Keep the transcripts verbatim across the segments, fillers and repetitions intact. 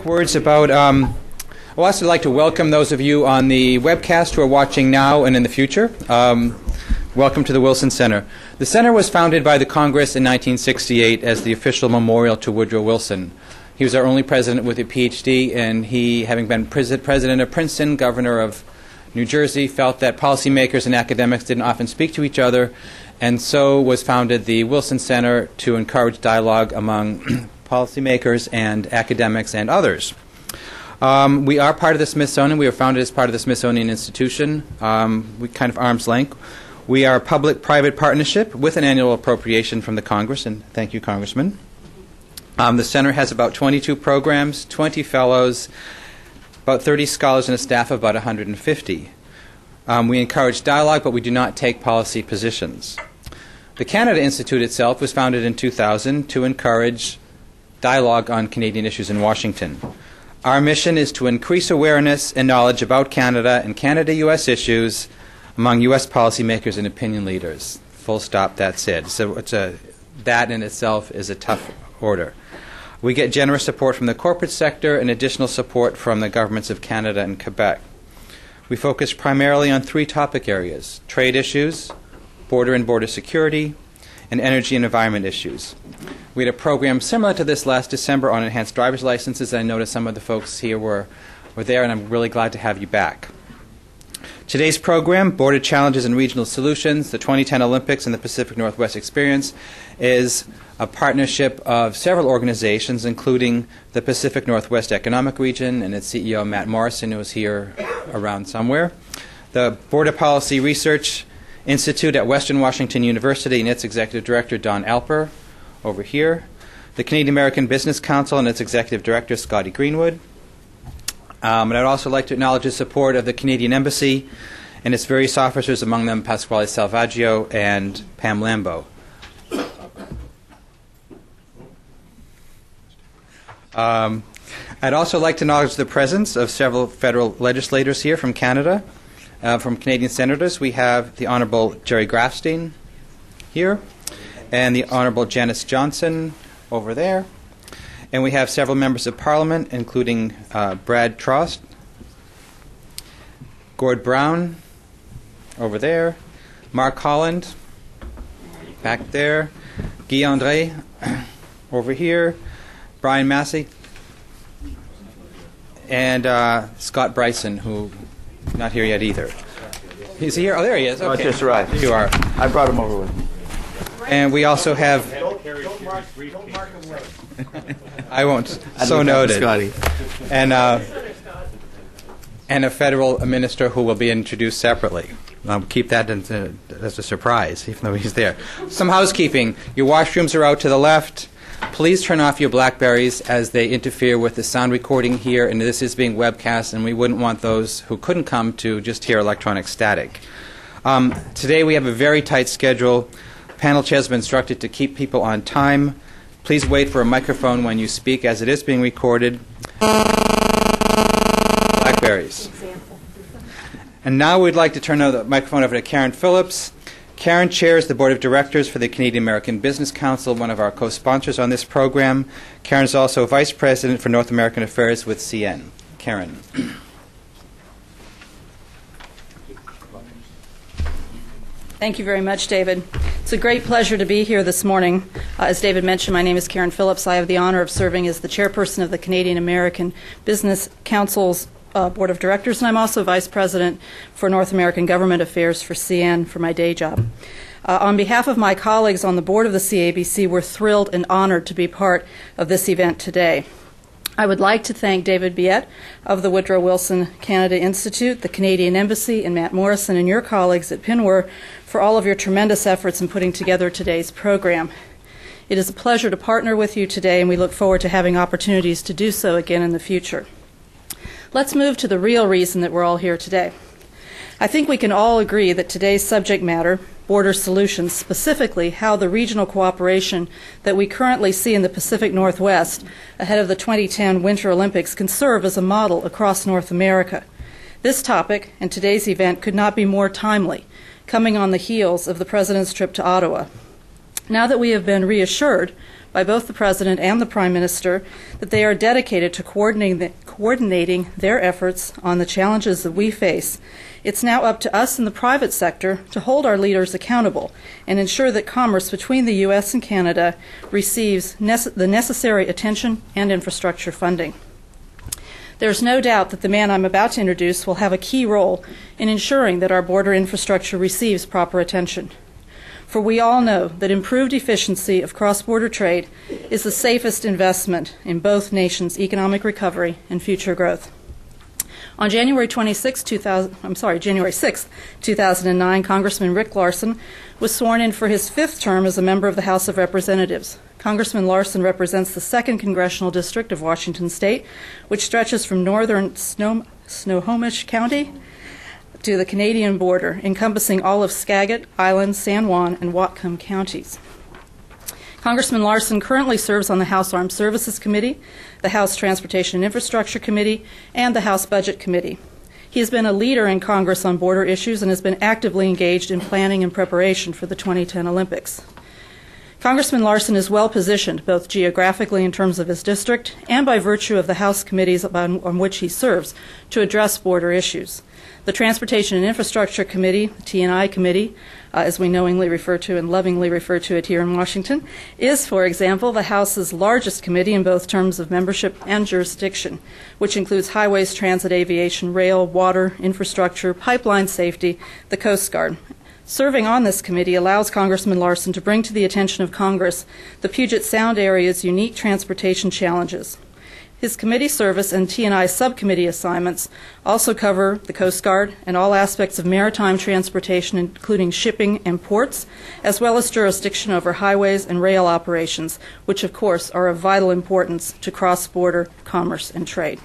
quick words about, um, I'd also like to welcome those of you on the webcast who are watching now and in the future. Um, welcome to the Wilson Center. The Center was founded by the Congress in nineteen sixty-eight as the official memorial to Woodrow Wilson. He was our only president with a PhD, and he, having been pres president of Princeton, governor of New Jersey, felt that policymakers and academics didn't often speak to each other, and so was founded the Wilson Center to encourage dialogue among policymakers and academics and others. Um, we are part of the Smithsonian. We were founded as part of the Smithsonian Institution, um, we kind of arm's length. We are a public-private partnership with an annual appropriation from the Congress, and thank you, Congressman. Um, the Center has about twenty-two programs, twenty fellows, about thirty scholars, and a staff of about one hundred fifty. Um, we encourage dialogue, but we do not take policy positions. The Canada Institute itself was founded in two thousand to encourage dialogue on Canadian issues in Washington. Our mission is to increase awareness and knowledge about Canada and Canada-U S issues among U S policymakers and opinion leaders. Full stop, that's it. So it's a, that in itself is a tough order. We get generous support from the corporate sector and additional support from the governments of Canada and Quebec. We focus primarily on three topic areas: trade issues, border and border security, and energy and environment issues. We had a program similar to this last December on enhanced driver's licenses. I noticed some of the folks here were, were there, and I'm really glad to have you back. Today's program, Border Challenges and Regional Solutions, the twenty ten Olympics and the Pacific Northwest Experience, is a partnership of several organizations, including the Pacific Northwest Economic Region and its C E O, Matt Morrison, who is here around somewhere, the Border Policy Research Institute at Western Washington University and its Executive Director, Don Alper, over here, the Canadian American Business Council and its Executive Director, Scotty Greenwood. Um, and I'd also like to acknowledge the support of the Canadian Embassy and its various officers, among them Pasquale Salvaggio and Pam Lambeau. Um, I'd also like to acknowledge the presence of several federal legislators here from Canada. Uh, from Canadian senators, we have the Honorable Jerry Grafstein here, and the Honorable Janice Johnson over there. And we have several members of Parliament, including uh, Brad Trost, Gord Brown over there, Mark Holland back there, Guy Andre over here, Brian Massey, and uh, Scott Brison, who is not here yet either. Is he here? Oh, there he is. Okay. Oh, it's just right. You are. I brought him over with me. And we also have. Don't, don't mark, don't mark him away. I won't. I so noted. Scotty. And uh, and a federal minister who will be introduced separately. I'll keep that in, uh, as a surprise, even though he's there. Some housekeeping. Your washrooms are out to the left. Please turn off your Blackberries as they interfere with the sound recording here. And this is being webcast, and we wouldn't want those who couldn't come to just hear electronic static. Um, today we have a very tight schedule. Panel chairs have been instructed to keep people on time. Please wait for a microphone when you speak, as it is being recorded. Blackberries. And now we'd like to turn the microphone over to Karen Phillips. Karen chairs the Board of Directors for the Canadian American Business Council, one of our co-sponsors on this program. Karen is also Vice President for North American Affairs with C N. Karen. Thank you very much, David. It's a great pleasure to be here this morning. Uh, as David mentioned, my name is Karen Phillips. I have the honor of serving as the chairperson of the Canadian American Business Council's uh, Board of Directors, and I'm also Vice President for North American Government Affairs for C N for my day job. Uh, on behalf of my colleagues on the board of the C A B C, we're thrilled and honored to be part of this event today. I would like to thank David Biette of the Woodrow Wilson Canada Institute, the Canadian Embassy, and Matt Morrison and your colleagues at P N W E R for all of your tremendous efforts in putting together today's program. It is a pleasure to partner with you today, and we look forward to having opportunities to do so again in the future. Let's move to the real reason that we're all here today. I think we can all agree that today's subject matter, border solutions, specifically how the regional cooperation that we currently see in the Pacific Northwest ahead of the twenty ten Winter Olympics can serve as a model across North America. This topic and today's event could not be more timely, coming on the heels of the President's trip to Ottawa. Now that we have been reassured by both the President and the Prime Minister that they are dedicated to coordinating, the, coordinating their efforts on the challenges that we face, it's now up to us in the private sector to hold our leaders accountable and ensure that commerce between the U S and Canada receives nece- the necessary attention and infrastructure funding. There's no doubt that the man I'm about to introduce will have a key role in ensuring that our border infrastructure receives proper attention. For we all know that improved efficiency of cross-border trade is the safest investment in both nations' economic recovery and future growth. On January twenty-sixth, two thousand, I'm sorry, January sixth, two thousand nine, Congressman Rick Larsen was sworn in for his fifth term as a member of the House of Representatives. Congressman Larsen represents the second congressional district of Washington State, which stretches from northern Snow- Snohomish County to the Canadian border, encompassing all of Skagit, Island, San Juan, and Whatcom counties. Congressman Larsen currently serves on the House Armed Services Committee, the House Transportation and Infrastructure Committee, and the House Budget Committee. He has been a leader in Congress on border issues and has been actively engaged in planning and preparation for the twenty ten Olympics. Congressman Larsen is well positioned, both geographically in terms of his district and by virtue of the House committees on, on which he serves, to address border issues. The Transportation and Infrastructure Committee, the T and I Committee, uh, as we knowingly refer to and lovingly refer to it here in Washington, is, for example, the House's largest committee in both terms of membership and jurisdiction, which includes highways, transit, aviation, rail, water, infrastructure, pipeline safety, the Coast Guard. Serving on this committee allows Congressman Larsen to bring to the attention of Congress the Puget Sound area's unique transportation challenges. His committee service and T and I subcommittee assignments also cover the Coast Guard and all aspects of maritime transportation, including shipping and ports, as well as jurisdiction over highways and rail operations, which of course are of vital importance to cross-border commerce and trade.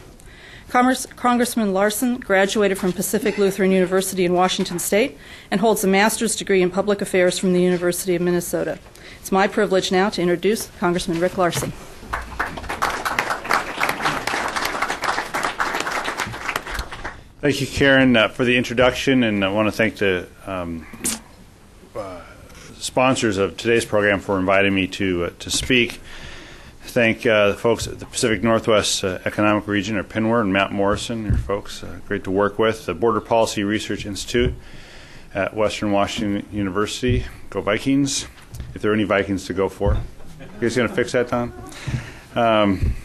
Commerce, Congressman Larsen graduated from Pacific Lutheran University in Washington State and holds a master's degree in public affairs from the University of Minnesota. It's my privilege now to introduce Congressman Rick Larsen. Thank you, Karen, uh, for the introduction, and I want to thank the um, uh, sponsors of today's program for inviting me to uh, to speak. Thank uh, the folks at the Pacific Northwest uh, Economic Region, or P N W E R, and Matt Morrison, your folks, uh, great to work with. The Border Policy Research Institute at Western Washington University, go Vikings, if there are any Vikings to go for. You guys going to fix that, Tom? Um,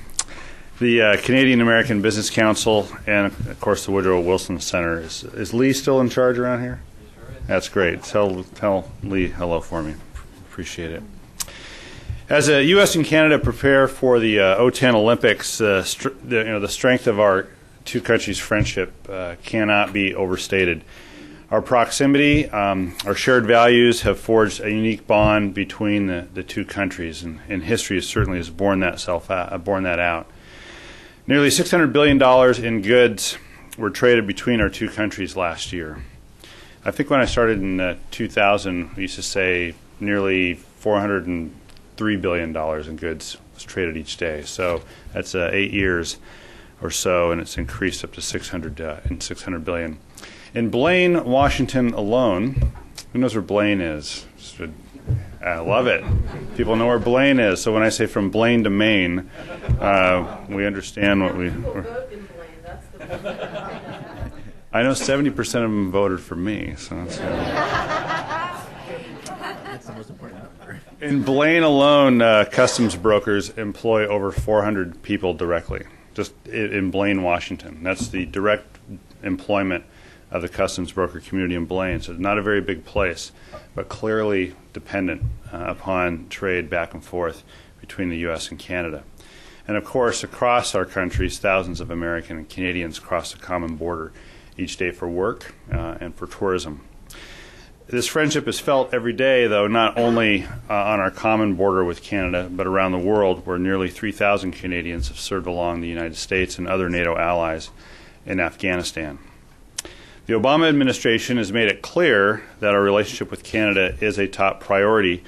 The uh, Canadian American Business Council and, of course, the Woodrow Wilson Center. Is, is Lee still in charge around here? He sure is. That's great. Tell, tell Lee hello for me. Appreciate it. As the U S and Canada prepare for the uh, twenty ten Olympics, uh, str- the, you know, the strength of our two countries' friendship uh, cannot be overstated. Our proximity, um, our shared values have forged a unique bond between the, the two countries, and, and history certainly has borne that, self out, uh, borne that out. Nearly six hundred billion dollars in goods were traded between our two countries last year. I think when I started in uh, two thousand, we used to say nearly four hundred three billion dollars in goods was traded each day. So that's uh, eight years or so, and it's increased up to six hundred billion dollars. In Blaine, Washington alone, who knows where Blaine is? I love it. People know where Blaine is, so when I say from Blaine to Maine, uh, we understand what we... I know seventy percent of them voted for me, so that's good. That's the most important number. In Blaine alone, uh, customs brokers employ over four hundred people directly, just in Blaine, Washington. That's the direct employment of the customs broker community in Blaine. So not a very big place, but clearly dependent uh, upon trade back and forth between the U S and Canada. And of course, across our countries, thousands of American and Canadians cross the common border each day for work uh, and for tourism. This friendship is felt every day, though, not only uh, on our common border with Canada, but around the world, where nearly three thousand Canadians have served along the United States and other NATO allies in Afghanistan. The Obama administration has made it clear that our relationship with Canada is a top priority.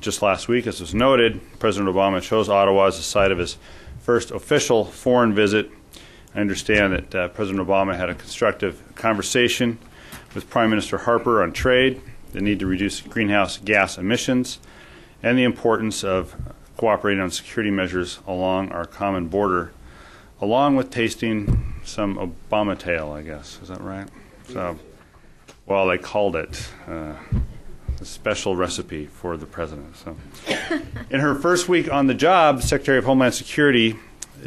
Just last week, as was noted, President Obama chose Ottawa as the site of his first official foreign visit. I understand that uh, President Obama had a constructive conversation with Prime Minister Harper on trade, the need to reduce greenhouse gas emissions, and the importance of cooperating on security measures along our common border, along with tasting some Obama tail, I guess. Is that right? So, well, they called it uh, a special recipe for the president. So, in her first week on the job, Secretary of Homeland Security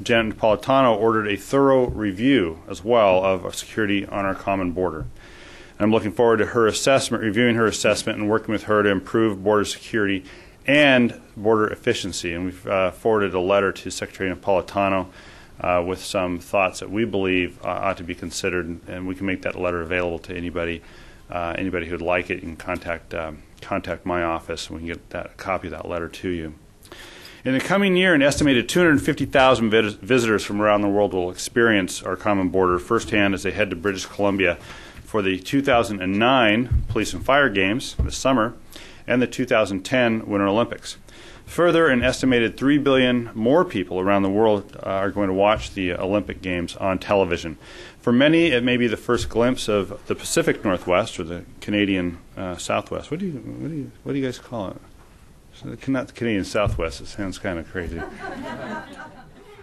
Janet Napolitano ordered a thorough review as well of security on our common border. And I'm looking forward to her assessment, reviewing her assessment, and working with her to improve border security and border efficiency. And we've uh, forwarded a letter to Secretary Napolitano uh, with some thoughts that we believe uh, ought to be considered, and, and we can make that letter available to anybody, uh, anybody who would like it. You can contact um, contact my office, and we can get that, a copy of that letter to you. In the coming year, an estimated two hundred fifty thousand vis visitors from around the world will experience our common border firsthand as they head to British Columbia for the two thousand nine Police and Fire Games this summer and the two thousand ten Winter Olympics. Further, an estimated three billion more people around the world uh, are going to watch the Olympic Games on television. For many, it may be the first glimpse of the Pacific Northwest or the Canadian uh, Southwest. What do you, what do you, what do you guys call it? Not the Canadian Southwest. It sounds kind of crazy.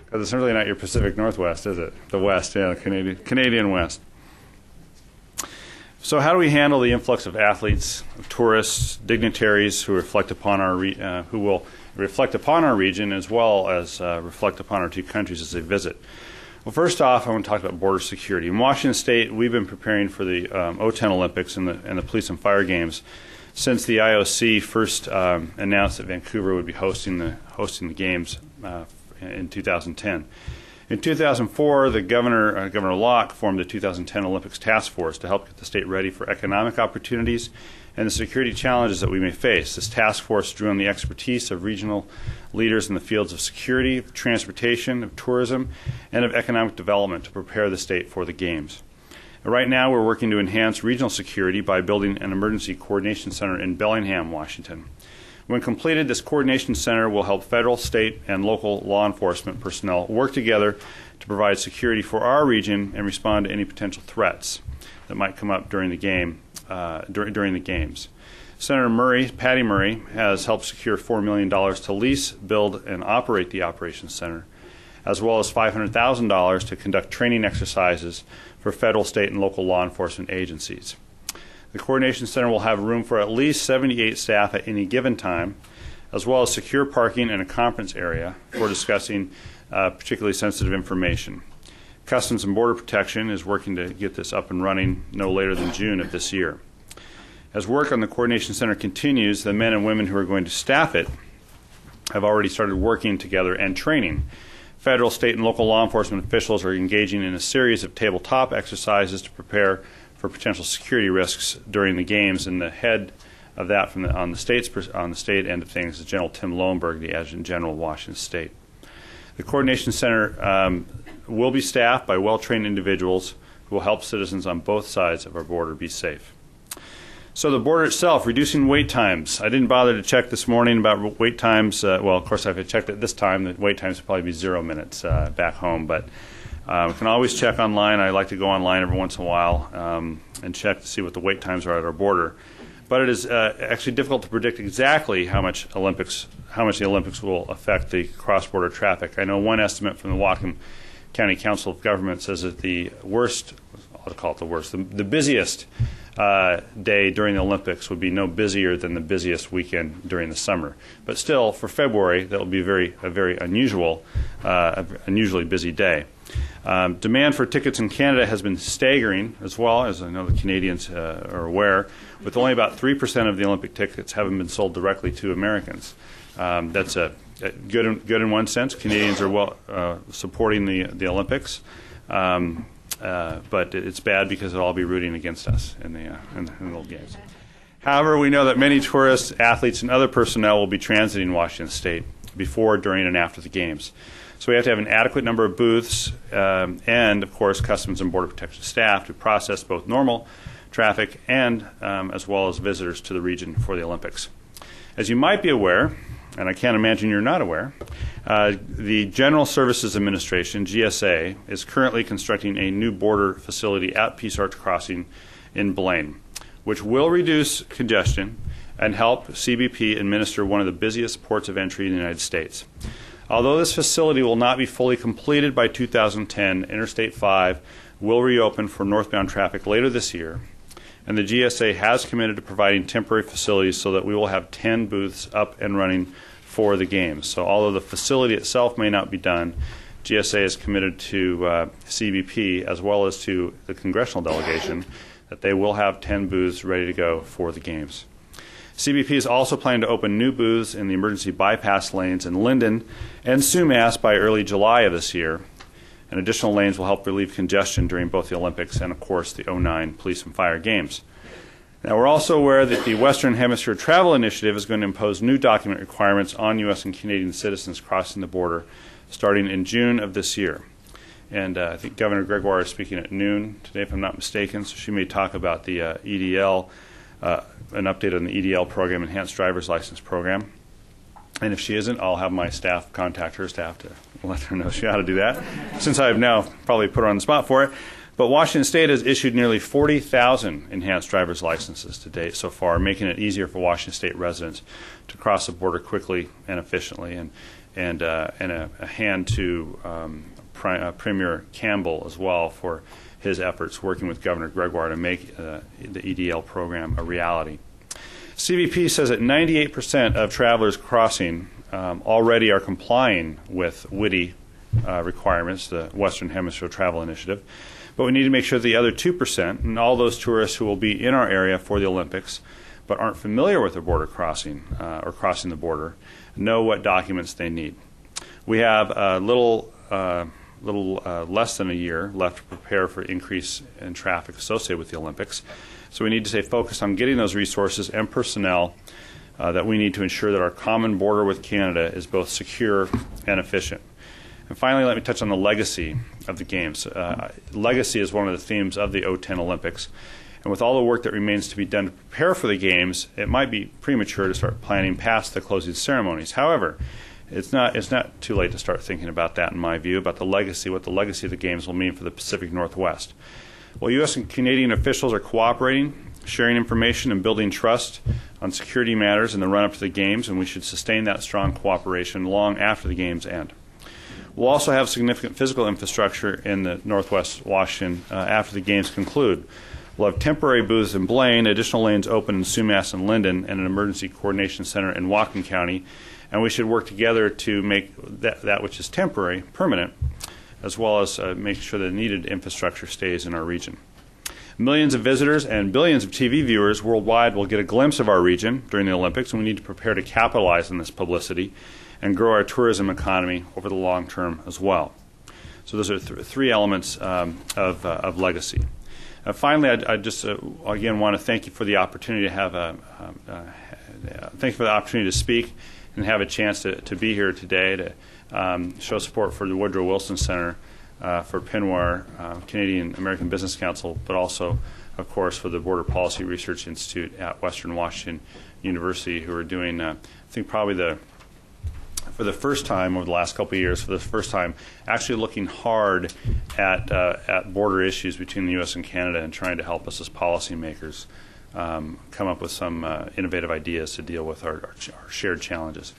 Because it's really not your Pacific Northwest, is it? The West, yeah, the Canadian, Canadian West. So how do we handle the influx of athletes, of tourists, dignitaries who reflect upon our re uh, who will reflect upon our region as well as uh, reflect upon our two countries as they visit? Well, first off, I want to talk about border security. In Washington State, we've been preparing for the um, oh ten Olympics and the, and the Police and Fire Games since the I O C first um, announced that Vancouver would be hosting the hosting the games uh, in two thousand ten. In two thousand four, the governor uh, Governor Locke formed the two thousand ten Olympics Task Force to help get the state ready for economic opportunities and the security challenges that we may face. This task force drew on the expertise of regional leaders in the fields of security, of transportation, of tourism, and of economic development to prepare the state for the games. Right now, we're working to enhance regional security by building an emergency coordination center in Bellingham, Washington. When completed, this coordination center will help federal, state, and local law enforcement personnel work together to provide security for our region and respond to any potential threats that might come up during the game, uh, dur during the games. Senator Murray, Patty Murray, has helped secure four million dollars to lease, build, and operate the operations center, as well as five hundred thousand dollars to conduct training exercises for federal, state, and local law enforcement agencies. The Coordination Center will have room for at least seventy-eight staff at any given time, as well as secure parking and a conference area for discussing uh, particularly sensitive information. Customs and Border Protection is working to get this up and running no later than June of this year. As work on the Coordination Center continues, the men and women who are going to staff it have already started working together and training. Federal, state, and local law enforcement officials are engaging in a series of tabletop exercises to prepare for potential security risks during the games. And the head of that from the, on, the state's, on the state end of things is General Tim Lowenberg, the Adjutant General of Washington State. The Coordination Center um, will be staffed by well-trained individuals who will help citizens on both sides of our border be safe. So the border itself, reducing wait times. I didn't bother to check this morning about wait times. Uh, well, of course, if I checked it this time, the wait times would probably be zero minutes uh, back home. But uh, we can always check online. I like to go online every once in a while um, and check to see what the wait times are at our border. But it is uh, actually difficult to predict exactly how much Olympics, how much the Olympics will affect the cross-border traffic. I know one estimate from the Whatcom County Council of Government says that the worst, I'll call it the worst, the, the busiest Uh, day during the Olympics would be no busier than the busiest weekend during the summer. But still, for February, that will be very, a very unusual, uh, unusually busy day. Um, demand for tickets in Canada has been staggering as well, as I know the Canadians uh, are aware, with only about three percent of the Olympic tickets having been sold directly to Americans. Um, that's a, a good, in, good in one sense. Canadians are well uh, supporting the, the Olympics. Um, Uh, but it's bad because they'll all be rooting against us in the, uh, in the, in the old games. However, we know that many tourists, athletes, and other personnel will be transiting Washington State before, during, and after the games. So we have to have an adequate number of booths um, and, of course, Customs and Border Protection staff to process both normal traffic and um, as well as visitors to the region for the Olympics. As you might be aware, and I can't imagine you're not aware, uh, the General Services Administration, G S A, is currently constructing a new border facility at Peace Arch Crossing in Blaine, which will reduce congestion and help C B P administer one of the busiest ports of entry in the United States. Although this facility will not be fully completed by two thousand ten, Interstate five will reopen for northbound traffic later this year, and the G S A has committed to providing temporary facilities so that we will have ten booths up and running for the games. So although the facility itself may not be done, G S A is committed to uh, C B P as well as to the congressional delegation that they will have ten booths ready to go for the games. C B P is also planning to open new booths in the emergency bypass lanes in Linden and Sumas by early July of this year. And additional lanes will help relieve congestion during both the Olympics and, of course, the oh nine Police and Fire Games. Now, we're also aware that the Western Hemisphere Travel Initiative is going to impose new document requirements on U S and Canadian citizens crossing the border starting in June of this year. And uh, I think Governor Gregoire is speaking at noon today, if I'm not mistaken, so she may talk about the uh, E D L, uh, an update on the E D L program, Enhanced Driver's License program. And if she isn't, I'll have my staff contact her staff to let her know she ought to do that, since I've now probably put her on the spot for it. But Washington State has issued nearly forty thousand enhanced driver's licenses to date so far, making it easier for Washington State residents to cross the border quickly and efficiently. And, and, uh, and a, a hand to um, Prime, uh, Premier Campbell as well for his efforts working with Governor Gregoire to make uh, the E D L program a reality. C B P says that ninety-eight percent of travelers crossing um, already are complying with W H T I uh, requirements, the Western Hemisphere Travel Initiative, but we need to make sure the other two percent and all those tourists who will be in our area for the Olympics but aren't familiar with the border crossing uh, or crossing the border know what documents they need. We have a little, uh, little uh, less than a year left to prepare for increase in traffic associated with the Olympics. So we need to stay focused on getting those resources and personnel uh, that we need to ensure that our common border with Canada is both secure and efficient. And finally, let me touch on the legacy of the Games. Uh, legacy is one of the themes of the oh ten Olympics. And with all the work that remains to be done to prepare for the Games, it might be premature to start planning past the closing ceremonies. However, it's not, it's not too late to start thinking about that, in my view, about the legacy, what the legacy of the Games will mean for the Pacific Northwest. While U S and Canadian officials are cooperating, sharing information, and building trust on security matters in the run-up to the Games, and we should sustain that strong cooperation long after the Games end. We'll also have significant physical infrastructure in the Northwest Washington uh, after the Games conclude. We'll have temporary booths in Blaine, additional lanes open in Sumas and Linden, and an emergency coordination center in Whatcom County, and we should work together to make that, that which is temporary permanent, as well as uh, making sure that needed infrastructure stays in our region. Millions of visitors and billions of T V viewers worldwide will get a glimpse of our region during the Olympics, and we need to prepare to capitalize on this publicity and grow our tourism economy over the long term as well. So those are th three elements um, of, uh, of legacy. Uh, finally, I, I just uh, again want to thank you for the opportunity to have a uh, uh, thank you for the opportunity to speak and have a chance to, to be here today to Um, show support for the Woodrow Wilson Center, uh, for P N W E R, uh, Canadian American Business Council, but also, of course, for the Border Policy Research Institute at Western Washington University, who are doing, uh, I think probably the, for the first time over the last couple of years, for the first time, actually looking hard at, uh, at border issues between the U S and Canada and trying to help us as policymakers um, come up with some uh, innovative ideas to deal with our, our, our shared challenges.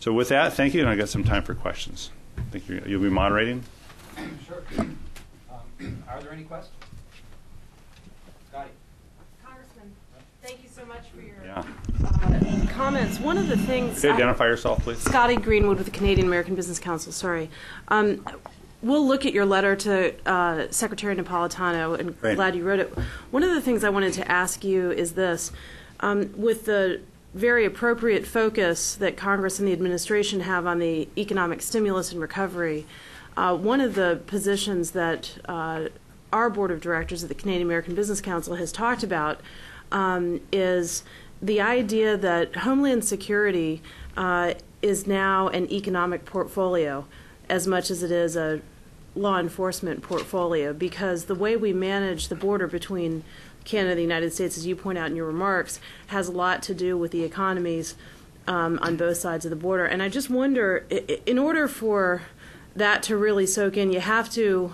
So with that, thank you, and I've got some time for questions. I think you're, you'll be moderating. Sure. Um, are there any questions? Scotty. Congressman, thank you so much for your yeah. uh, comments. One of the things— Could you identify I, yourself, please? Scotty Greenwood with the Canadian American Business Council, sorry. Um, we'll look at your letter to uh, Secretary Napolitano, and Great. Glad you wrote it. One of the things I wanted to ask you is this. Um, with the very appropriate focus that Congress and the administration have on the economic stimulus and recovery, Uh, one of the positions that uh, our board of directors at the Canadian American Business Council has talked about um, is the idea that Homeland Security uh, is now an economic portfolio as much as it is a law enforcement portfolio, because the way we manage the border between Canada, the United States, as you point out in your remarks, has a lot to do with the economies um, on both sides of the border. And I just wonder, in order for that to really soak in, you have to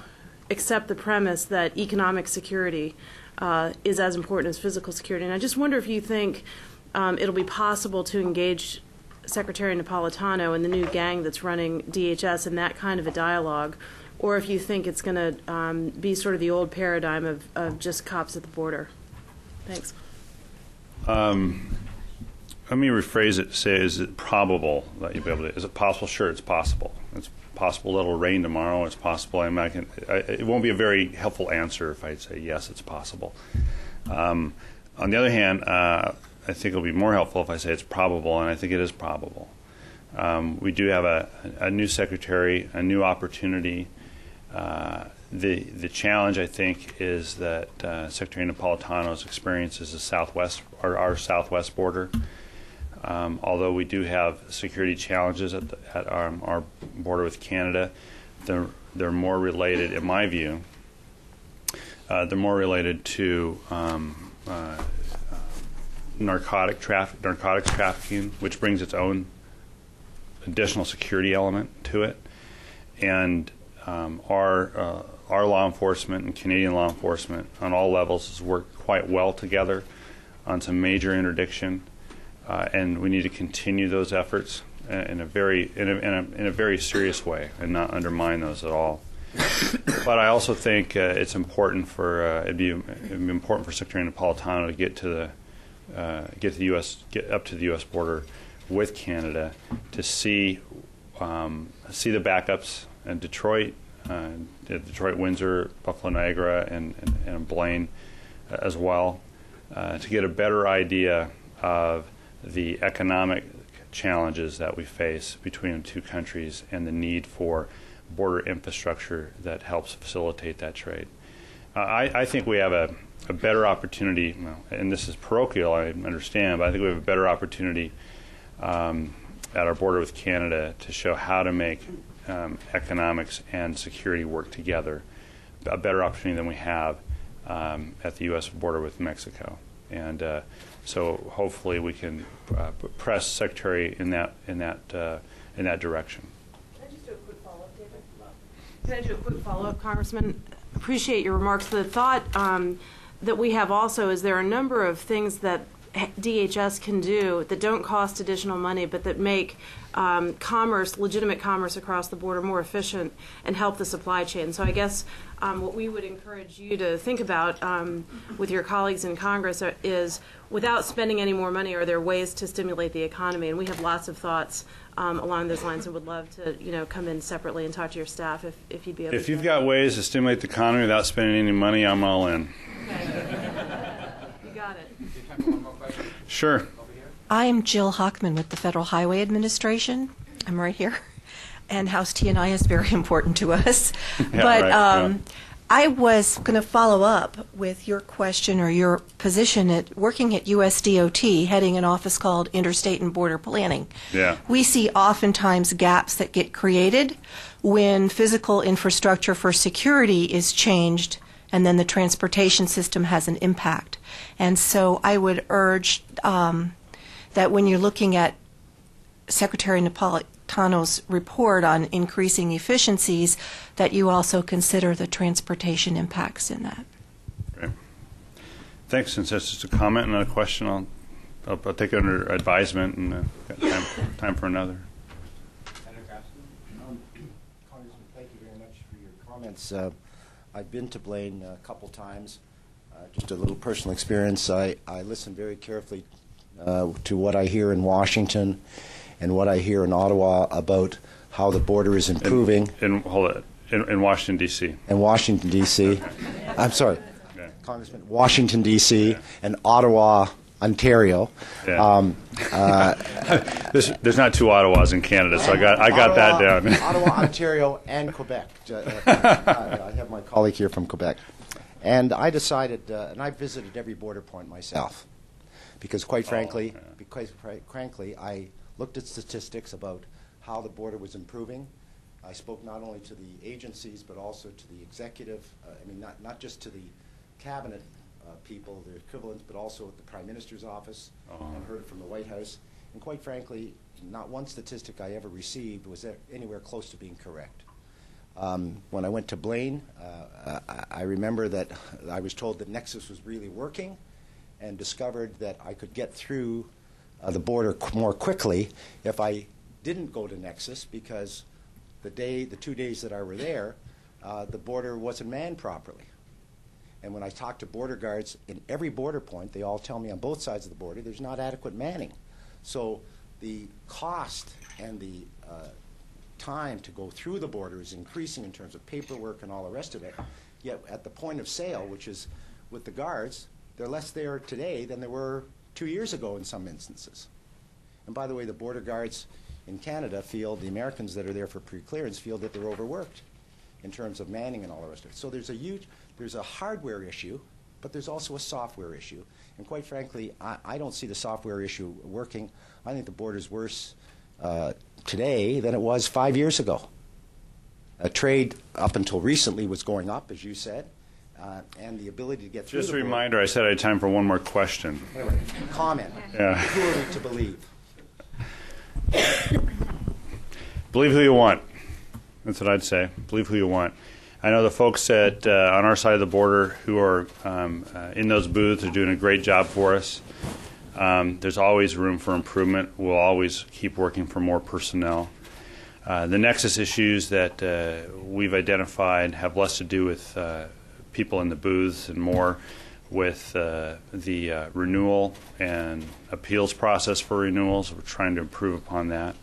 accept the premise that economic security uh, is as important as physical security. And I just wonder if you think um, it'll be possible to engage Secretary Napolitano and the new gang that's running D H S in that kind of a dialogue, or if you think it's going to um, be sort of the old paradigm of, of just cops at the border. Thanks. Um, let me rephrase it to say, is it probable that you'll be able to, is it possible? Sure, it's possible. It's possible that it'll rain tomorrow. It's possible. I'm not gonna, I, it won't be a very helpful answer if I say, yes, it's possible. Um, on the other hand, uh, I think it'll be more helpful if I say it's probable, and I think it is probable. Um, we do have a, a new secretary, a new opportunity. Uh, the the challenge, I think, is that uh, Secretary Napolitano's experience is the Southwest, or our Southwest border. Um, although we do have security challenges at, the, at our, our border with Canada, they're they're more related, in my view. Uh, they're more related to. Um, uh, narcotic traffic, narcotics trafficking, which brings its own additional security element to it. And um, our, uh, our law enforcement and Canadian law enforcement on all levels has worked quite well together on some major interdiction, uh, and we need to continue those efforts in a very, in a, in a, in a very serious way and not undermine those at all. But I also think uh, it's important for, uh, it'd be, it'd be important for Secretary Napolitano to get to the Uh, get to the U S get up to the U S border with Canada to see um, see the backups in Detroit, uh, Detroit, Windsor, Buffalo, Niagara, and, and, and Blaine uh, as well, uh, to get a better idea of the economic challenges that we face between the two countries and the need for border infrastructure that helps facilitate that trade. Uh, I, I think we have a a better opportunity, and this is parochial, I understand, but I think we have a better opportunity um, at our border with Canada to show how to make um, economics and security work together, a better opportunity than we have um, at the U S border with Mexico. And uh, so hopefully we can uh, press Secretary in that, in that, uh, in that direction. Can I just do a quick follow-up, David? Can I do a quick follow-up, Congressman? Appreciate your remarks. The thought um, that we have also is there are a number of things that D H S can do that don't cost additional money, but that make um, commerce, legitimate commerce across the border, more efficient and help the supply chain. So I guess um, what we would encourage you to think about um, with your colleagues in Congress are, is without spending any more money, are there ways to stimulate the economy? And we have lots of thoughts um, along those lines, and would love to, you know, come in separately and talk to your staff if, if you'd be able to. If you've got ways to stimulate the economy without spending any money, I'm all in. Okay. You got it. Sure. I am Jill Hockman with the Federal Highway Administration. I'm right here. And House T and I is very important to us. yeah, but right, um, yeah. I was going to follow up with your question or your position at working at U S D O T, heading an office called Interstate and Border Planning. Yeah. We see oftentimes gaps that get created when physical infrastructure for security is changed, and then the transportation system has an impact. And so I would urge um, that when you're looking at Secretary Napolitano's report on increasing efficiencies, that you also consider the transportation impacts in that. Okay. Thanks. Since that's just a comment and not a question, I'll, I'll, I'll take it under advisement, and uh, got time, time for another. Senator Grafson. Um, Congressman, thank you very much for your comments. Uh, I've been to Blaine a couple times. Uh, just a little personal experience. I, I listen very carefully uh, to what I hear in Washington and what I hear in Ottawa about how the border is improving. In, in, hold it. In, in Washington, D C In Washington, D C I'm sorry, yeah. Congressman. Washington, D C Yeah. And Ottawa, Ontario. Yeah. Um, uh, there's, there's not two Ottawas in Canada, so I got I got Ottawa, that down. Ottawa, Ontario, and Quebec. I have my colleague here from Quebec, and I decided, uh, and I visited every border point myself, because quite frankly, oh, okay. because frankly, I looked at statistics about how the border was improving. I spoke not only to the agencies but also to the executive. Uh, I mean, not not just to the cabinet. Uh, people, their equivalents, but also at the Prime Minister's office, uh-huh. and heard it from the White House. And quite frankly, not one statistic I ever received was anywhere close to being correct. Um, when I went to Blaine, uh, I, I remember that I was told that Nexus was really working, and discovered that I could get through uh, the border more quickly if I didn't go to Nexus, because the day, the two days that I were there, uh, the border wasn't manned properly. And when I talk to border guards in every border point, they all tell me on both sides of the border there's not adequate manning. So the cost and the uh, time to go through the border is increasing in terms of paperwork and all the rest of it. Yet at the point of sale, which is with the guards, they're less there today than there were two years ago in some instances. And by the way, the border guards in Canada feel, the Americans that are there for pre-clearance feel that they're overworked in terms of manning and all the rest of it. So there's a huge, there's a hardware issue, but there's also a software issue. And quite frankly, I, I don't see the software issue working. I think the border's worse uh, today than it was five years ago. Uh, trade up until recently was going up, as you said. Uh, and the ability to get through. Just a reminder, I said I had time for one more question. Anyway, comment. Yeah. Who are we to believe? Believe who you want. That's what I'd say. Believe who you want. I know the folks at, uh, on our side of the border who are um, uh, in those booths are doing a great job for us. Um, there's always room for improvement. We'll always keep working for more personnel. Uh, the nexus issues that uh, we've identified have less to do with uh, people in the booths and more with uh, the uh, renewal and appeals process for renewals. We're trying to improve upon that.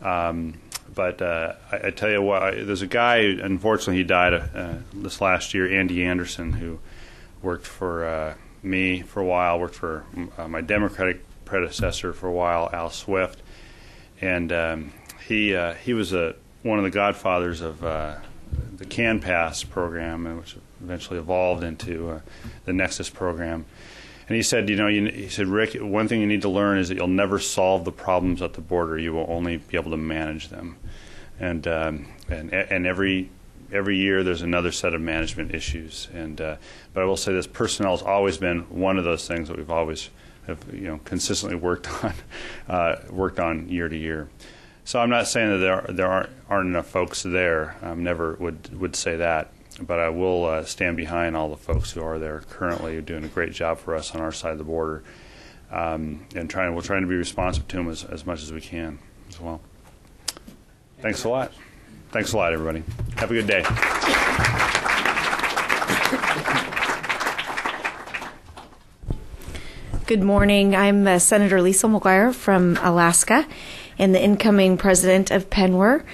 Um, but uh, I, I tell you what, I, there's a guy, unfortunately he died uh, this last year, Andy Anderson, who worked for uh, me for a while, worked for uh, my Democratic predecessor for a while, Al Swift. And um, he, uh, he was a, one of the godfathers of uh, the Can Pass program, which eventually evolved into uh, the Nexus program. And he said, you know, you, he said, Rick, one thing you need to learn is that you'll never solve the problems at the border. You will only be able to manage them. And um, and, and every every year there's another set of management issues. And uh, but I will say this, personnel has always been one of those things that we've always have, you know, consistently worked on uh, worked on year to year. So I'm not saying that there are, there aren't, aren't enough folks there. I never would would say that. But I will uh, stand behind all the folks who are there currently doing a great job for us on our side of the border, um, and trying. We're trying to be responsive to them as, as much as we can as well. Thanks a lot. Thanks a lot, everybody. Have a good day. Good morning. I'm uh, Senator Lisa McGuire from Alaska, and the incoming president of PNWER.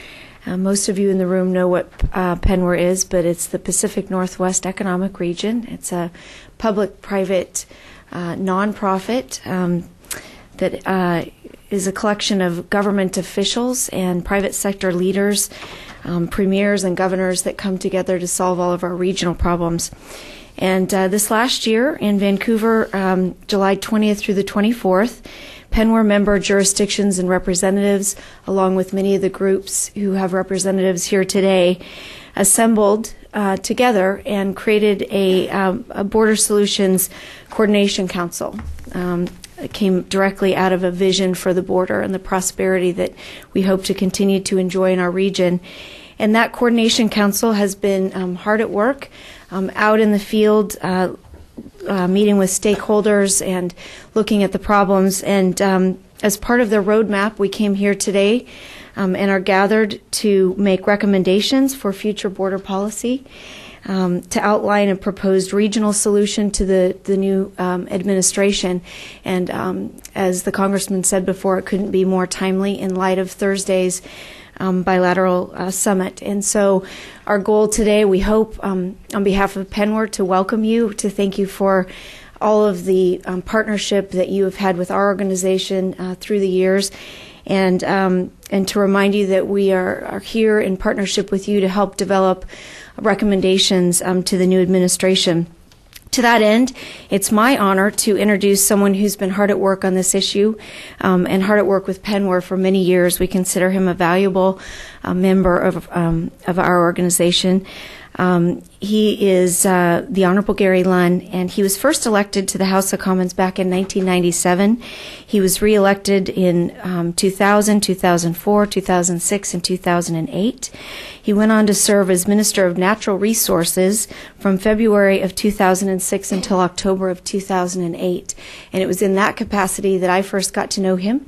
Uh, most of you in the room know what uh, PNWER is, but it's the Pacific Northwest Economic Region. It's a public-private uh, nonprofit um, that uh, is a collection of government officials and private sector leaders, um, premiers and governors that come together to solve all of our regional problems. And uh, this last year in Vancouver, um, July twentieth through the twenty-fourth, PNWER member jurisdictions and representatives, along with many of the groups who have representatives here today, assembled uh, together and created a, um, a Border Solutions Coordination Council. Um, it came directly out of a vision for the border and the prosperity that we hope to continue to enjoy in our region. And that Coordination Council has been um, hard at work, um, out in the field, uh, Uh, meeting with stakeholders and looking at the problems. And um, as part of the roadmap, we came here today um, and are gathered to make recommendations for future border policy, um, to outline a proposed regional solution to the, the new um, administration. And um, as the Congressman said before, it couldn't be more timely in light of Thursday's Um, bilateral uh, summit. And so our goal today, we hope um, on behalf of PNWER to welcome you, to thank you for all of the um, partnership that you have had with our organization uh, through the years, and um, and to remind you that we are, are here in partnership with you to help develop recommendations um, to the new administration. To that end, it's my honor to introduce someone who's been hard at work on this issue um, and hard at work with PNWER for many years. We consider him a valuable uh, member of, um, of our organization. Um, he is uh, the Honorable Gary Lunn, and he was first elected to the House of Commons back in nineteen ninety-seven. He was re-elected in um, two thousand, two thousand four, two thousand six, and two thousand eight. He went on to serve as Minister of Natural Resources from February of two thousand six until October of two thousand eight. And it was in that capacity that I first got to know him.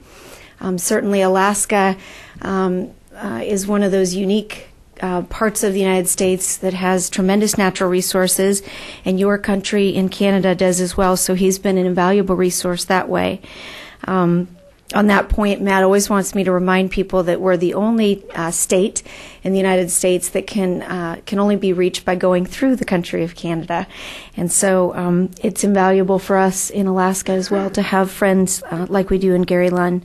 Um, certainly Alaska um, uh, is one of those unique Uh, parts of the United States that has tremendous natural resources, and your country in Canada does as well, so he's been an invaluable resource that way. Um, on that point, Matt always wants me to remind people that we're the only uh, state in the United States that can uh, can only be reached by going through the country of Canada, and so um, it's invaluable for us in Alaska as well to have friends uh, like we do in Gary Lunn.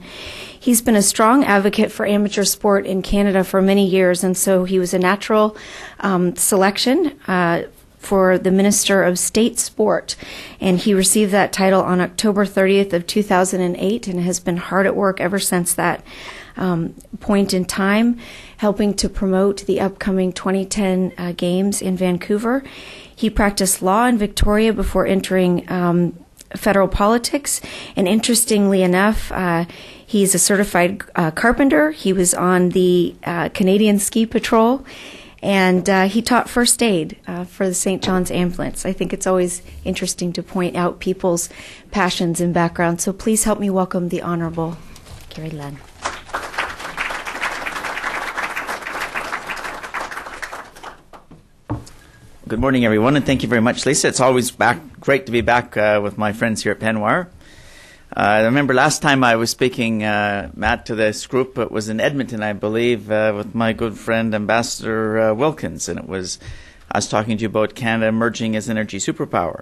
He's been a strong advocate for amateur sport in Canada for many years, and so he was a natural um, selection uh, for the Minister of State Sport, and he received that title on October thirtieth of two thousand eight and has been hard at work ever since that um, point in time, helping to promote the upcoming twenty ten uh, Games in Vancouver. He practiced law in Victoria before entering um, federal politics, and interestingly enough, uh, he's a certified uh, carpenter. He was on the uh, Canadian Ski Patrol, and uh, he taught first aid uh, for the Saint John's Ambulance. I think it's always interesting to point out people's passions and background. So please help me welcome the Honorable Gary Lunn. Good morning, everyone, and thank you very much, Lisa. It's always back, great to be back uh, with my friends here at PNWER. Uh, I remember last time I was speaking, uh, Matt, to this group. It was in Edmonton, I believe, uh, with my good friend Ambassador uh, Wilkins, and it was I was talking to you about Canada emerging as energy superpower.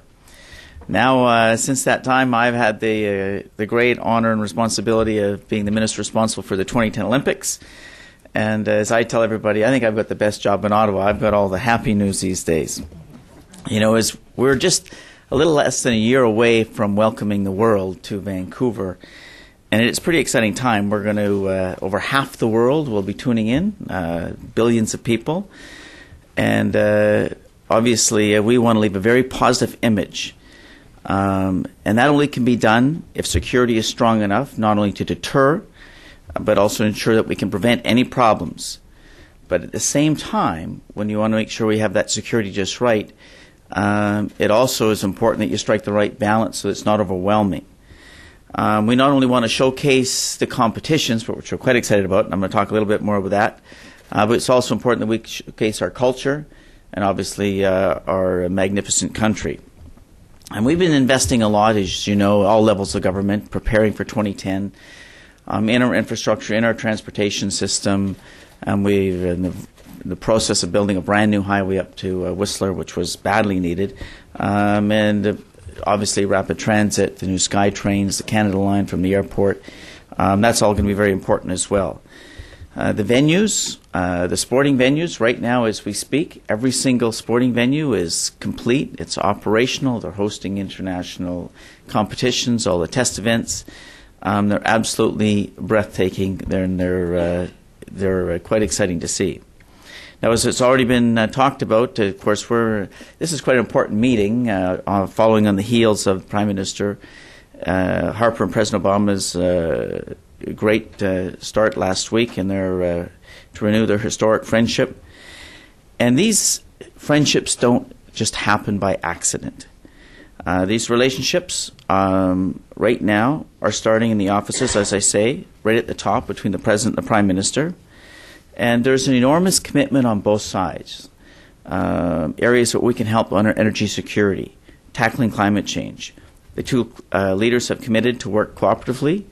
Now, uh, since that time, I've had the uh, the great honor and responsibility of being the minister responsible for the twenty ten Olympics. And as I tell everybody, I think I've got the best job in Ottawa. I've got all the happy news these days. You know, as we're just a little less than a year away from welcoming the world to Vancouver, and it's a pretty exciting time. We're going to, uh, over half the world will be tuning in, uh, billions of people. And uh, obviously, uh, we want to leave a very positive image. Um, and that only can be done if security is strong enough, not only to deter, but also ensure that we can prevent any problems. But at the same time, when you want to make sure we have that security just right, um, it also is important that you strike the right balance so it's not overwhelming. Um, we not only want to showcase the competitions, which we're quite excited about, and I'm going to talk a little bit more about that, uh, but it's also important that we showcase our culture and obviously uh, our magnificent country. And we've been investing a lot, as you know, all levels of government, preparing for twenty ten. Um, in our infrastructure, in our transportation system, and we're in the, the process of building a brand new highway up to uh, Whistler, which was badly needed, um, and uh, obviously rapid transit, the new Sky trains, the Canada line from the airport. Um, that's all going to be very important as well. Uh, the venues, uh, the sporting venues, right now as we speak, every single sporting venue is complete. It's operational. They're hosting international competitions, all the test events. Um, they're absolutely breathtaking. They're they're uh, they're uh, quite exciting to see. Now, as it's already been uh, talked about, of course, we're this is quite an important meeting, uh, following on the heels of Prime Minister uh, Harper and President Obama's uh, great uh, start last week, and their uh, to renew their historic friendship. And these friendships don't just happen by accident. Uh, these relationships um, right now are starting in the offices, as I say, right at the top between the President and the Prime Minister. And there's an enormous commitment on both sides, uh, areas that we can help on our energy security, tackling climate change. The two uh, leaders have committed to work cooperatively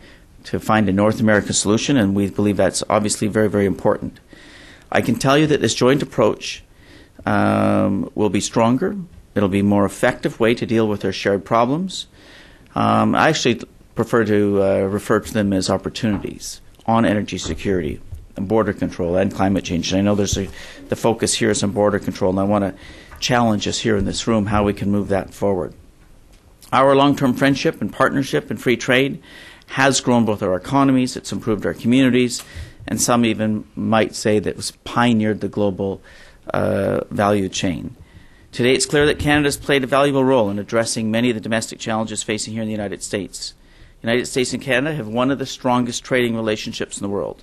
to find a North American solution, and we believe that's obviously very, very important. I can tell you that this joint approach um, will be stronger. It'll be a more effective way to deal with our shared problems. Um, I actually prefer to uh, refer to them as opportunities on energy security and border control and climate change. And I know there's a, the focus here is on border control, and I want to challenge us here in this room how we can move that forward. Our long-term friendship and partnership in free trade has grown both our economies, it's improved our communities, and some even might say that it's pioneered the global uh, value chain. Today, it's clear that Canada has played a valuable role in addressing many of the domestic challenges facing here in the United States. The United States and Canada have one of the strongest trading relationships in the world.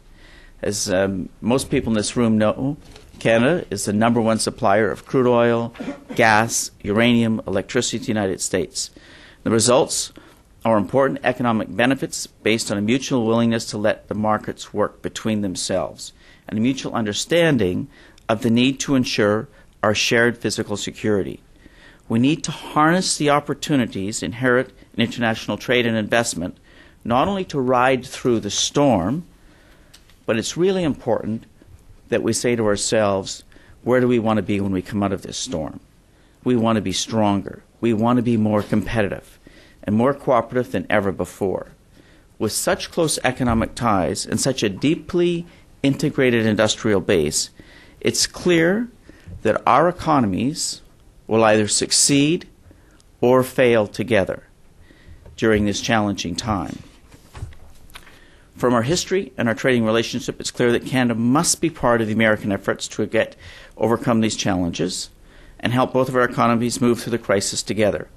As um, most people in this room know, Canada is the number one supplier of crude oil, gas, uranium, electricity to the United States. The results are important economic benefits based on a mutual willingness to let the markets work between themselves and a mutual understanding of the need to ensure our shared physical security. We need to harness the opportunities inherent in international trade and investment, not only to ride through the storm, but it's really important that we say to ourselves, where do we want to be when we come out of this storm? We want to be stronger. We want to be more competitive and more cooperative than ever before. With such close economic ties and such a deeply integrated industrial base, it's clear that our economies will either succeed or fail together during this challenging time. From our history and our trading relationship, it's clear that Canada must be part of the American efforts to get overcome these challenges and help both of our economies move through the crisis together.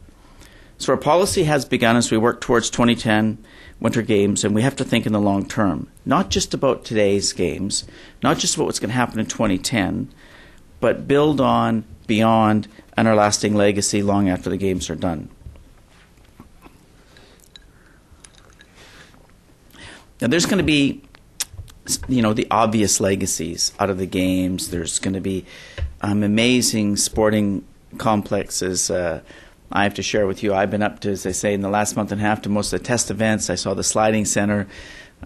So our policy has begun as we work towards twenty ten Winter Games, and we have to think in the long term, not just about today's games, not just about what's going to happen in twenty ten, but build on, beyond, and our lasting legacy long after the games are done. Now, there's going to be, you know, the obvious legacies out of the games. There's going to be um, amazing sporting complexes. Uh, I have to share with you, I've been up to, as they say, in the last month and a half to most of the test events. I saw the sliding center,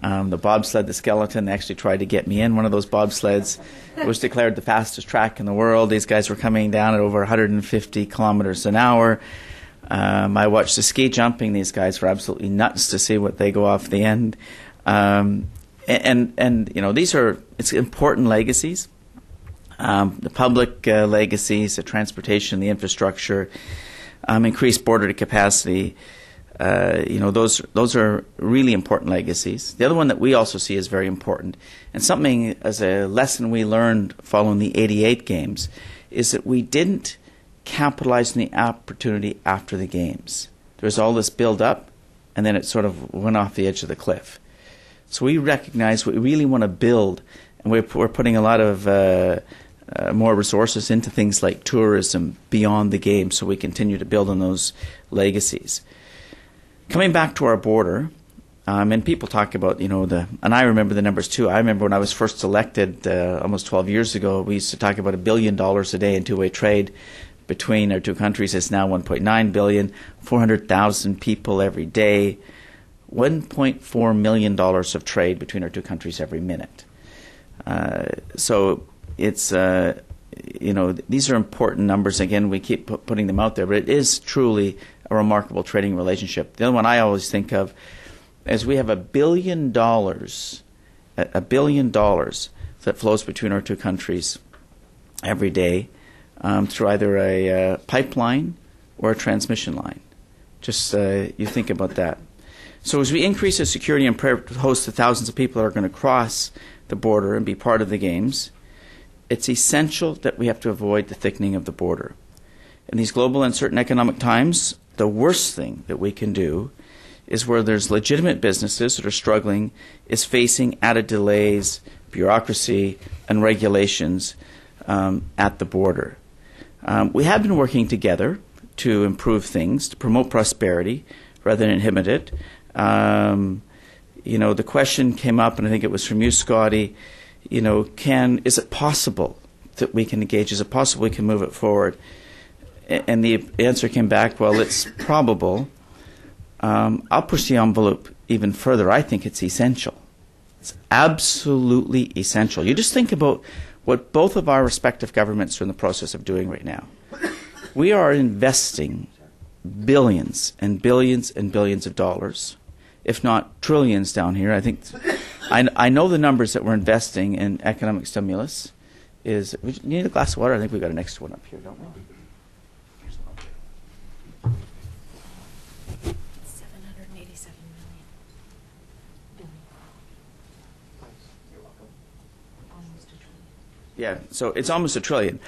um, the bobsled, the skeleton. They actually tried to get me in one of those bobsleds. It was declared the fastest track in the world. These guys were coming down at over one hundred fifty kilometers an hour. Um, I watched the ski jumping. These guys were absolutely nuts to see what they go off the end. Um, and, and, you know, these are it's important legacies, um, the public uh, legacies, the transportation, the infrastructure, um, increased border capacity. Uh, you know, those, those are really important legacies. The other one that we also see is very important, and something as a lesson we learned following the eighty-eight games, is that we didn't capitalize on the opportunity after the games. There was all this build-up, and then it sort of went off the edge of the cliff. So we recognize we really want to build, and we're, we're putting a lot of uh, uh, more resources into things like tourism beyond the game, so we continue to build on those legacies. Coming back to our border, um, and people talk about, you know, the, and I remember the numbers too. I remember when I was first elected uh, almost twelve years ago, we used to talk about a billion dollars a day in two-way trade between our two countries. It's now one point nine billion dollars, four hundred thousand people every day. one point four million dollars of trade between our two countries every minute. Uh, so it's, uh, you know, these are important numbers. Again, we keep putting them out there, but it is truly a remarkable trading relationship. The other one I always think of is we have a billion dollars, a billion dollars that flows between our two countries every day um, through either a uh, pipeline or a transmission line. Just uh, you think about that. So as we increase the security and prepare to host the thousands of people that are going to cross the border and be part of the games, it's essential that we have to avoid the thickening of the border. In these global uncertain economic times, the worst thing that we can do is where there's legitimate businesses that are struggling, is facing added delays, bureaucracy, and regulations um, at the border. Um, we have been working together to improve things, to promote prosperity rather than inhibit it. Um, you know, the question came up, and I think it was from you, Scotty, you know, can, is it possible that we can engage? Is it possible we can move it forward? And the answer came back, well, it's probable. Um, I'll push the envelope even further. I think it's essential. It's absolutely essential. You just think about what both of our respective governments are in the process of doing right now. We are investing billions and billions and billions of dollars, if not trillions down here. I think I, I know the numbers that we're investing in economic stimulus is, we need a glass of water. I think we've got an extra one up here, don't we? seven hundred eighty-seven million. You're welcome. Almost a trillion. Yeah, so it's almost a trillion.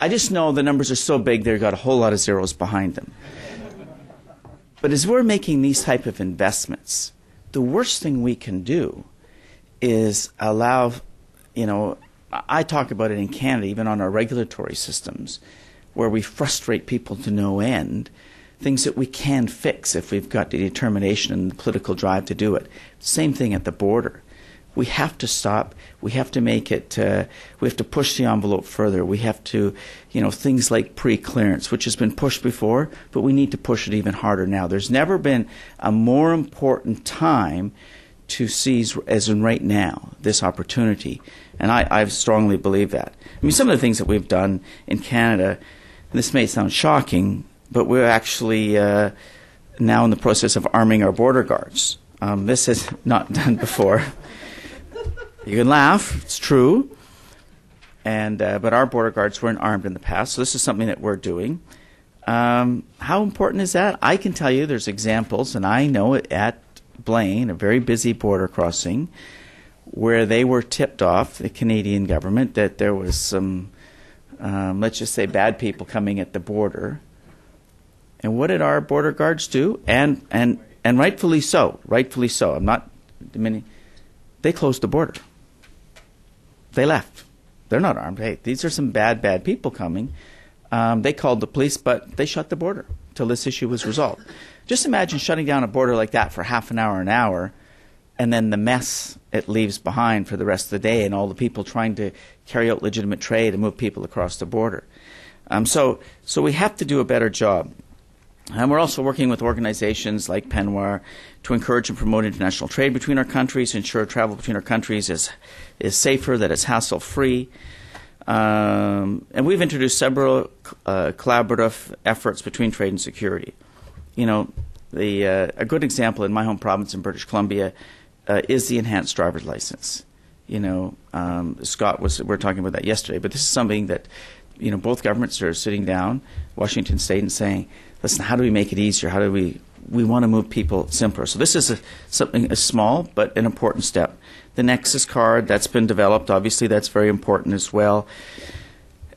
I just know the numbers are so big they've got a whole lot of zeros behind them. But as we're making these type of investments, the worst thing we can do is allow, you know, I talk about it in Canada, even on our regulatory systems, where we frustrate people to no end, things that we can fix if we've got the determination and the political drive to do it. Same thing at the border. We have to stop. We have to make it, uh, we have to push the envelope further. We have to, you know, things like pre-clearance, which has been pushed before, but we need to push it even harder now. There's never been a more important time to seize, as in right now, this opportunity. And I, I strongly believe that. I mean, some of the things that we've done in Canada, and this may sound shocking, but we're actually uh, now in the process of arming our border guards. Um, this is not done before. You can laugh, it's true, and uh, but our border guards weren't armed in the past, so this is something that we're doing. Um, how important is that? I can tell you there's examples, and I know it at Blaine, a very busy border crossing, where they were tipped off, the Canadian government, that there was some, um, let's just say, bad people coming at the border. And what did our border guards do? And, and, and rightfully so, rightfully so. I'm not diminuting. They closed the border. They left. They're not armed. Hey, these are some bad, bad people coming. Um, they called the police, but they shut the border till this issue was resolved. Just imagine shutting down a border like that for half an hour, an hour, and then the mess it leaves behind for the rest of the day and all the people trying to carry out legitimate trade and move people across the border. Um, so, so we have to do a better job. And we're also working with organizations like PNWER to encourage and promote international trade between our countries, ensure travel between our countries is, is safer, that it's hassle-free. Um, and we've introduced several uh, collaborative efforts between trade and security. You know, the, uh, a good example in my home province in British Columbia uh, is the Enhanced Driver's License. You know, um, Scott was, we were talking about that yesterday, but this is something that, you know, both governments are sitting down, Washington State, and saying, listen, how do we make it easier? How do we, we want to move people simpler. So this is a, something a small but an important step. The Nexus card, that's been developed. Obviously, that's very important as well.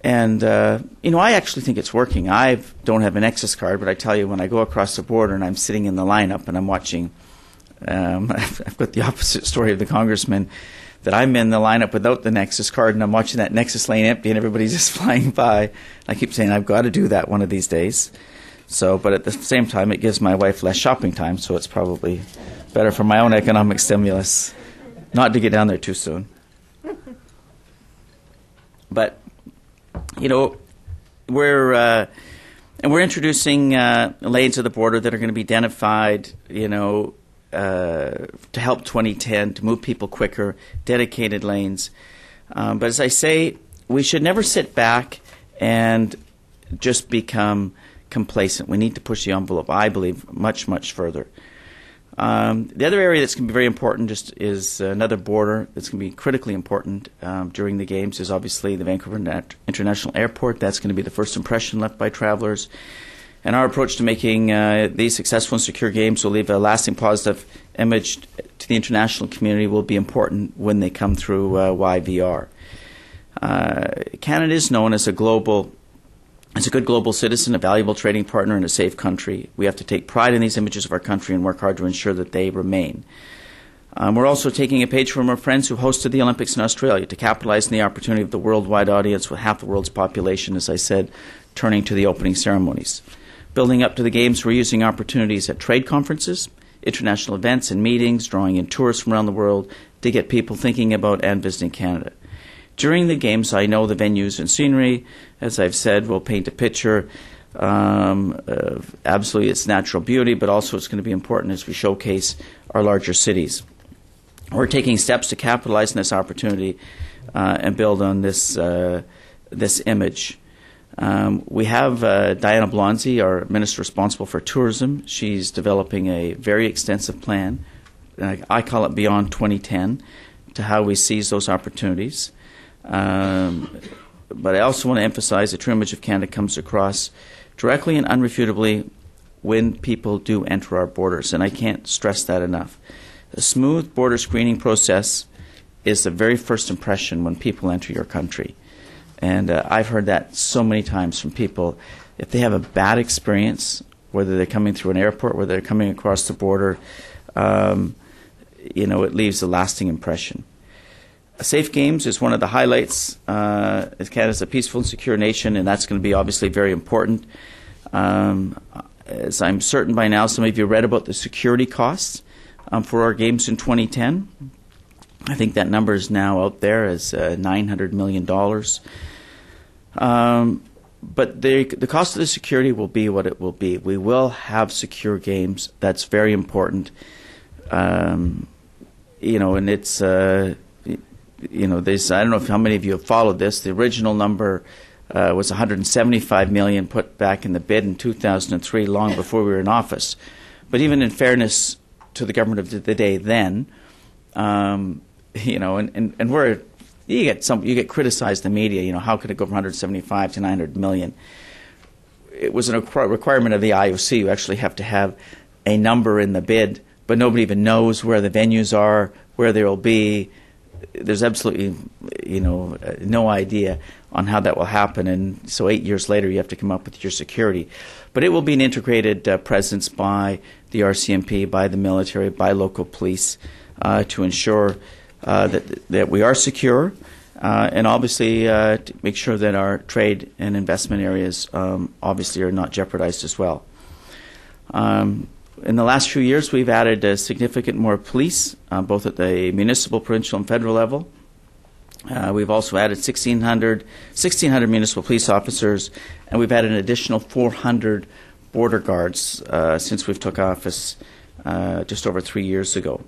And, uh, you know, I actually think it's working. I don't have a Nexus card, but I tell you, when I go across the border and I'm sitting in the lineup and I'm watching, um, I've got the opposite story of the congressman, that I'm in the lineup without the Nexus card and I'm watching that Nexus lane empty and everybody's just flying by. I keep saying, I've got to do that one of these days. So, but at the same time, it gives my wife less shopping time, so it's probably better for my own economic stimulus not to get down there too soon. But, you know, we're uh, and we're introducing uh, lanes of the border that are going to be identified, you know, uh, to help twenty ten, to move people quicker, dedicated lanes. Um, but as I say, we should never sit back and just become complacent. We need to push the envelope, I believe, much, much further. Um, the other area that's going to be very important just is another border that's going to be critically important um, during the Games is obviously the Vancouver Nat- International Airport. That's going to be the first impression left by travelers. And our approach to making uh, these successful and secure Games will leave a lasting positive image to the international community will be important when they come through uh, Y V R. Uh, Canada is known as a global As a good global citizen, a valuable trading partner, and a safe country. We have to take pride in these images of our country and work hard to ensure that they remain. Um, we're also taking a page from our friends who hosted the Olympics in Australia to capitalize on the opportunity of the worldwide audience with half the world's population, as I said, turning to the opening ceremonies. Building up to the Games, we're using opportunities at trade conferences, international events and meetings, drawing in tourists from around the world to get people thinking about and visiting Canada. During the Games, I know the venues and scenery, as I've said, will paint a picture um, of absolutely its natural beauty, but also it's going to be important as we showcase our larger cities. We're taking steps to capitalize on this opportunity uh, and build on this, uh, this image. Um, we have uh, Diana Blonzi, our minister responsible for tourism. She's developing a very extensive plan. I, I call it Beyond twenty ten, to how we seize those opportunities. Um, but I also want to emphasize the true image of Canada comes across directly and unrefutably when people do enter our borders, and I can't stress that enough. A smooth border screening process is the very first impression when people enter your country. And uh, I've heard that so many times from people. If they have a bad experience, whether they're coming through an airport, whether they're coming across the border, um, you know, it leaves a lasting impression. Safe Games is one of the highlights. Uh, Canada's a peaceful and secure nation, and that's going to be obviously very important. Um, as I'm certain by now, some of you read about the security costs um, for our games in twenty ten. I think that number is now out there as uh, nine hundred million dollars. Um, but the, the cost of the security will be what it will be. We will have secure games. That's very important. Um, you know, and it's... Uh, You know, there's, I don't know if how many of you have followed this. The original number uh, was one hundred seventy-five million dollars put back in the bid in two thousand three, long before we were in office. But even in fairness to the government of the day then, um, you know, and, and, and we're, you get some, you get criticized in the media, you know, how could it go from one hundred seventy-five to nine hundred million dollars? It was a requirement of the I O C. You actually have to have a number in the bid, but nobody even knows where the venues are, where they will be. There's absolutely, you know, no idea on how that will happen. And so eight years later, you have to come up with your security. But it will be an integrated uh, presence by the R C M P, by the military, by local police uh, to ensure uh, that, that we are secure uh, and obviously uh, to make sure that our trade and investment areas um, obviously are not jeopardized as well. Um, In the last few years, we've added a significant more police, uh, both at the municipal, provincial, and federal level. Uh, we've also added sixteen hundred municipal police officers, and we've added an additional four hundred border guards uh, since we've took office uh, just over three years ago.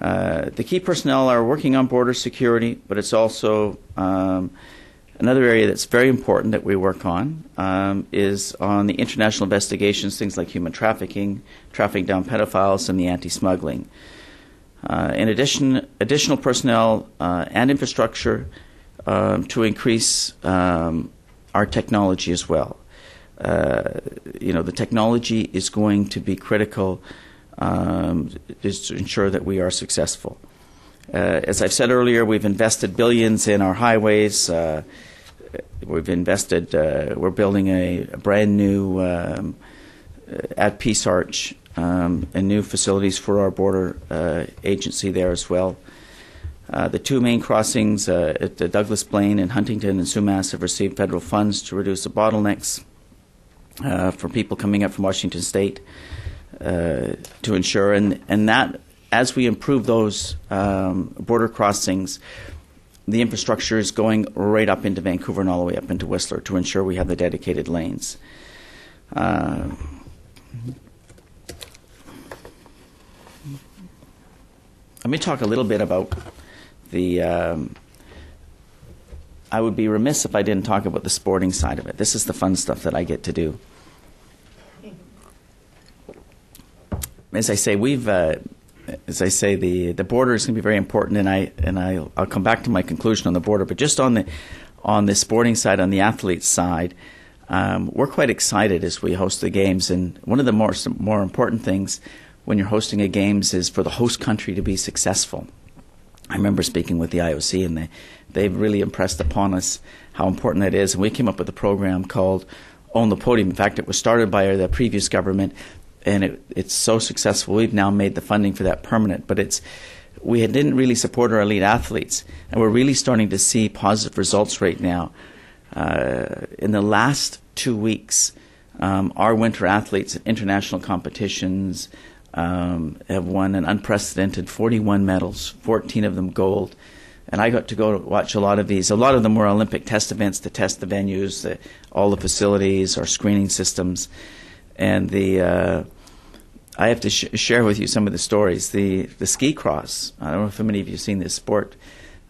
Uh, the key personnel are working on border security, but it's also um, another area that's very important that we work on um, is on the international investigations, things like human trafficking, trafficking down pedophiles, and the anti-smuggling. Uh, in addition, additional personnel uh, and infrastructure um, to increase um, our technology as well. Uh, you know, the technology is going to be critical um, to ensure that we are successful. Uh, as I've said earlier, we've invested billions in our highways. Uh, We've invested, uh, we're building a, a brand new, um, at Peace Arch, um, and new facilities for our border uh, agency there as well. Uh, the two main crossings uh, at the Douglas, Blaine, and Huntington and Sumas have received federal funds to reduce the bottlenecks uh, for people coming up from Washington State uh, to ensure. And, and that, as we improve those um, border crossings, the infrastructure is going right up into Vancouver and all the way up into Whistler to ensure we have the dedicated lanes. Uh, let me talk a little bit about the um, – I would be remiss if I didn't talk about the sporting side of it. This is the fun stuff that I get to do. As I say, we've uh, – As I say, the, the border is going to be very important, and I and I I'll come back to my conclusion on the border. But just on the on the sporting side, on the athlete side, um, we're quite excited as we host the games. And one of the more more important things when you're hosting a games is for the host country to be successful. I remember speaking with the I O C, and they they've really impressed upon us how important that is. And we came up with a program called Own the Podium. In fact, it was started by the previous government. And it, it's so successful. We've now made the funding for that permanent. But it's we had, didn't really support our elite athletes, and we're really starting to see positive results right now. Uh, in the last two weeks, um, our winter athletes at international competitions um, have won an unprecedented forty-one medals, fourteen of them gold. And I got to go watch a lot of these. A lot of them were Olympic test events to test the venues, the, all the facilities, our screening systems. And the uh, I have to sh share with you some of the stories. The the ski cross. I don't know if many of you have seen this sport,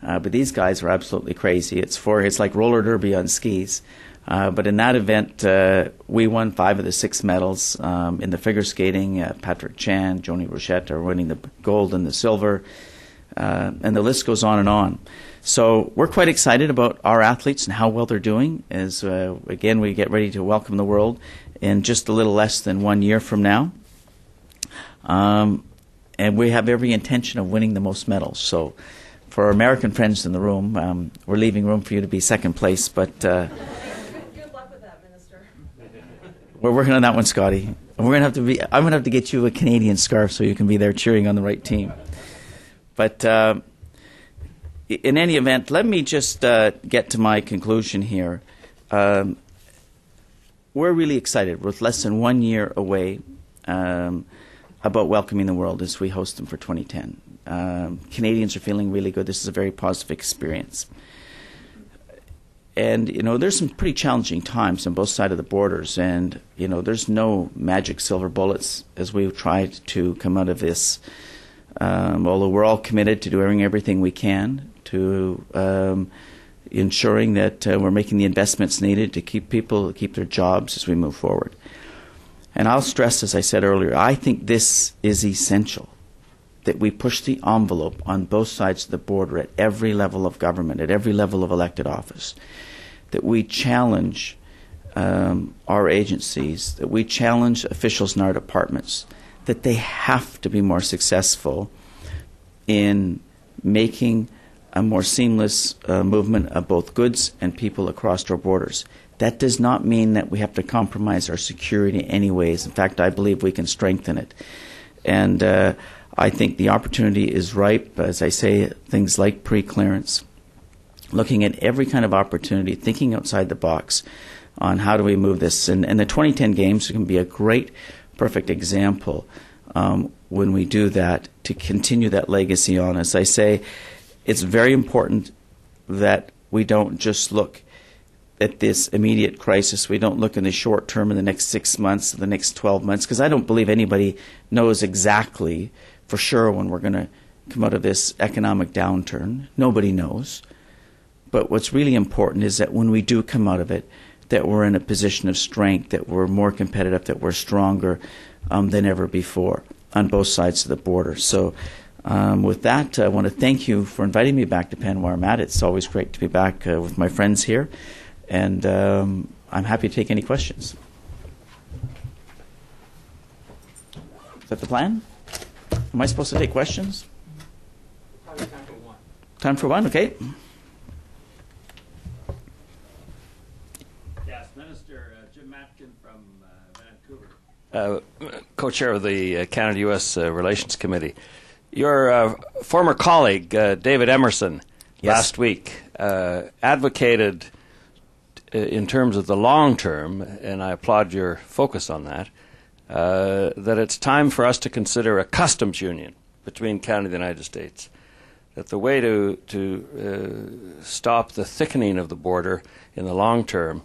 uh, but these guys are absolutely crazy. It's for it's like roller derby on skis. Uh, but in that event, uh, we won five of the six medals. Um, in the figure skating, uh, Patrick Chan, Joni Rochette are winning the gold and the silver, uh, and the list goes on and on. So we're quite excited about our athletes and how well they're doing. As uh, again, we get ready to welcome the world in just a little less than one year from now. Um, and we have every intention of winning the most medals. So for our American friends in the room, um, we're leaving room for you to be second place, but uh, good luck with that, Minister. We're working on that one, Scotty. We're gonna have to be. I'm gonna have to get you a Canadian scarf so you can be there cheering on the right team. But uh, in any event, let me just uh, get to my conclusion here. Um, we're really excited. We're less than one year away um, about welcoming the world as we host them for twenty ten. Um, Canadians are feeling really good. This is a very positive experience. And, you know, there's some pretty challenging times on both sides of the borders. And, you know, there's no magic silver bullets as we've tried to come out of this. Um, although we're all committed to doing everything we can to um, ensuring that uh, we're making the investments needed to keep people, keep their jobs as we move forward. And I'll stress, as I said earlier, I think this is essential, that we push the envelope on both sides of the border at every level of government, at every level of elected office, that we challenge um, our agencies, that we challenge officials in our departments, that they have to be more successful in making a more seamless uh, movement of both goods and people across our borders. That does not mean that we have to compromise our security anyways. In fact, I believe we can strengthen it. And uh, I think the opportunity is ripe, as I say, things like pre-clearance, looking at every kind of opportunity, thinking outside the box on how do we move this. And, and the twenty ten Games can be a great perfect example um, when we do that, to continue that legacy on. As I say, it's very important that we don't just look at this immediate crisis. We don't look in the short term, in the next six months, the next twelve months, because I don't believe anybody knows exactly for sure when we're going to come out of this economic downturn. Nobody knows. But what's really important is that when we do come out of it, that we're in a position of strength, that we're more competitive, that we're stronger um, than ever before on both sides of the border. So um, with that, I want to thank you for inviting me back to P N W E R, Matt. It's always great to be back uh, with my friends here, and um, I'm happy to take any questions. Is that the plan? Am I supposed to take questions? Probably time for one. Time for one, okay. Uh, co-chair of the uh, Canada U S Uh, Relations Committee. Your uh, former colleague, uh, David Emerson, yes, last week uh, advocated t in terms of the long term, and I applaud your focus on that, uh, that it's time for us to consider a customs union between Canada and the United States, that the way to, to uh, stop the thickening of the border in the long term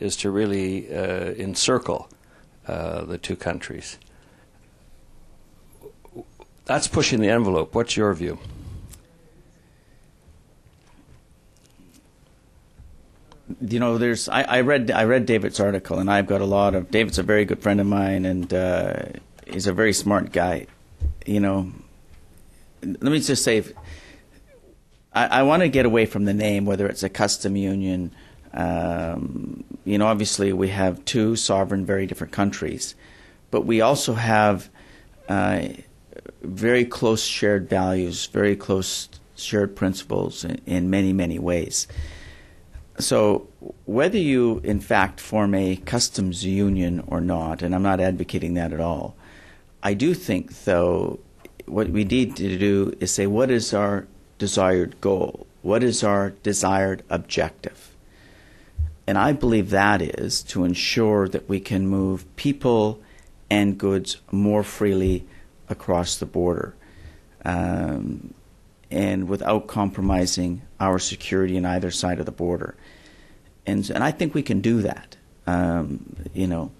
is to really uh, encircle Uh, the two countries. That's pushing the envelope. What's your view? You know, there's. I, I read. I read David's article, and I've got a lot of. David's a very good friend of mine, and uh, he's a very smart guy. You know, let me just say, if, I, I want to get away from the name, whether it's a custom union. Um, you know, obviously we have two sovereign, very different countries, but we also have uh, very close shared values, very close shared principles in, in many, many ways. So whether you, in fact, form a customs union or not, and I'm not advocating that at all, I do think, though, what we need to do is say, what is our desired goal? What is our desired objective? And I believe that is to ensure that we can move people and goods more freely across the border um, and without compromising our security on either side of the border. And, and I think we can do that. Um, you know,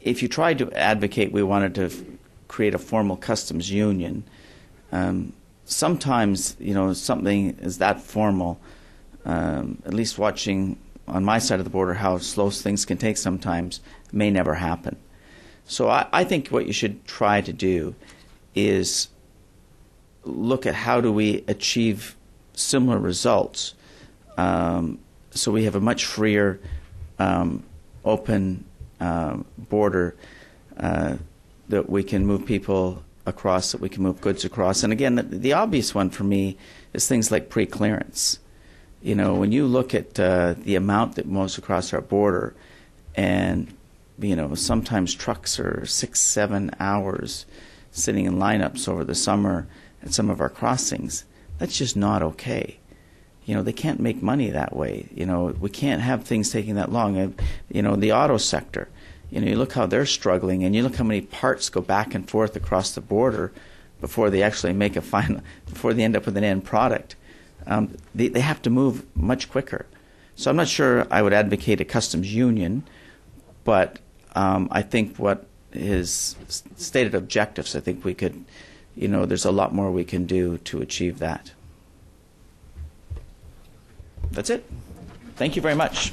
if you tried to advocate we wanted to f create a formal customs union, um, sometimes, you know, something is that formal, um, at least watching on my side of the border, how slow things can take sometimes may never happen. So I, I think what you should try to do is look at how do we achieve similar results um, so we have a much freer, um, open um, border uh, that we can move people across, that we can move goods across. And again, the, the obvious one for me is things like pre-clearance. You know, when you look at uh, the amount that moves across our border, and, you know, sometimes trucks are six, seven hours sitting in lineups over the summer at some of our crossings, that's just not okay. You know, they can't make money that way. You know, we can't have things taking that long. You know, the auto sector, you know, you look how they're struggling, and you look how many parts go back and forth across the border before they actually make a final, before they end up with an end product. Um, they, they have to move much quicker. So I'm not sure I would advocate a customs union, but um, I think what his stated objectives, I think we could, you know, there's a lot more we can do to achieve that. That's it. Thank you very much.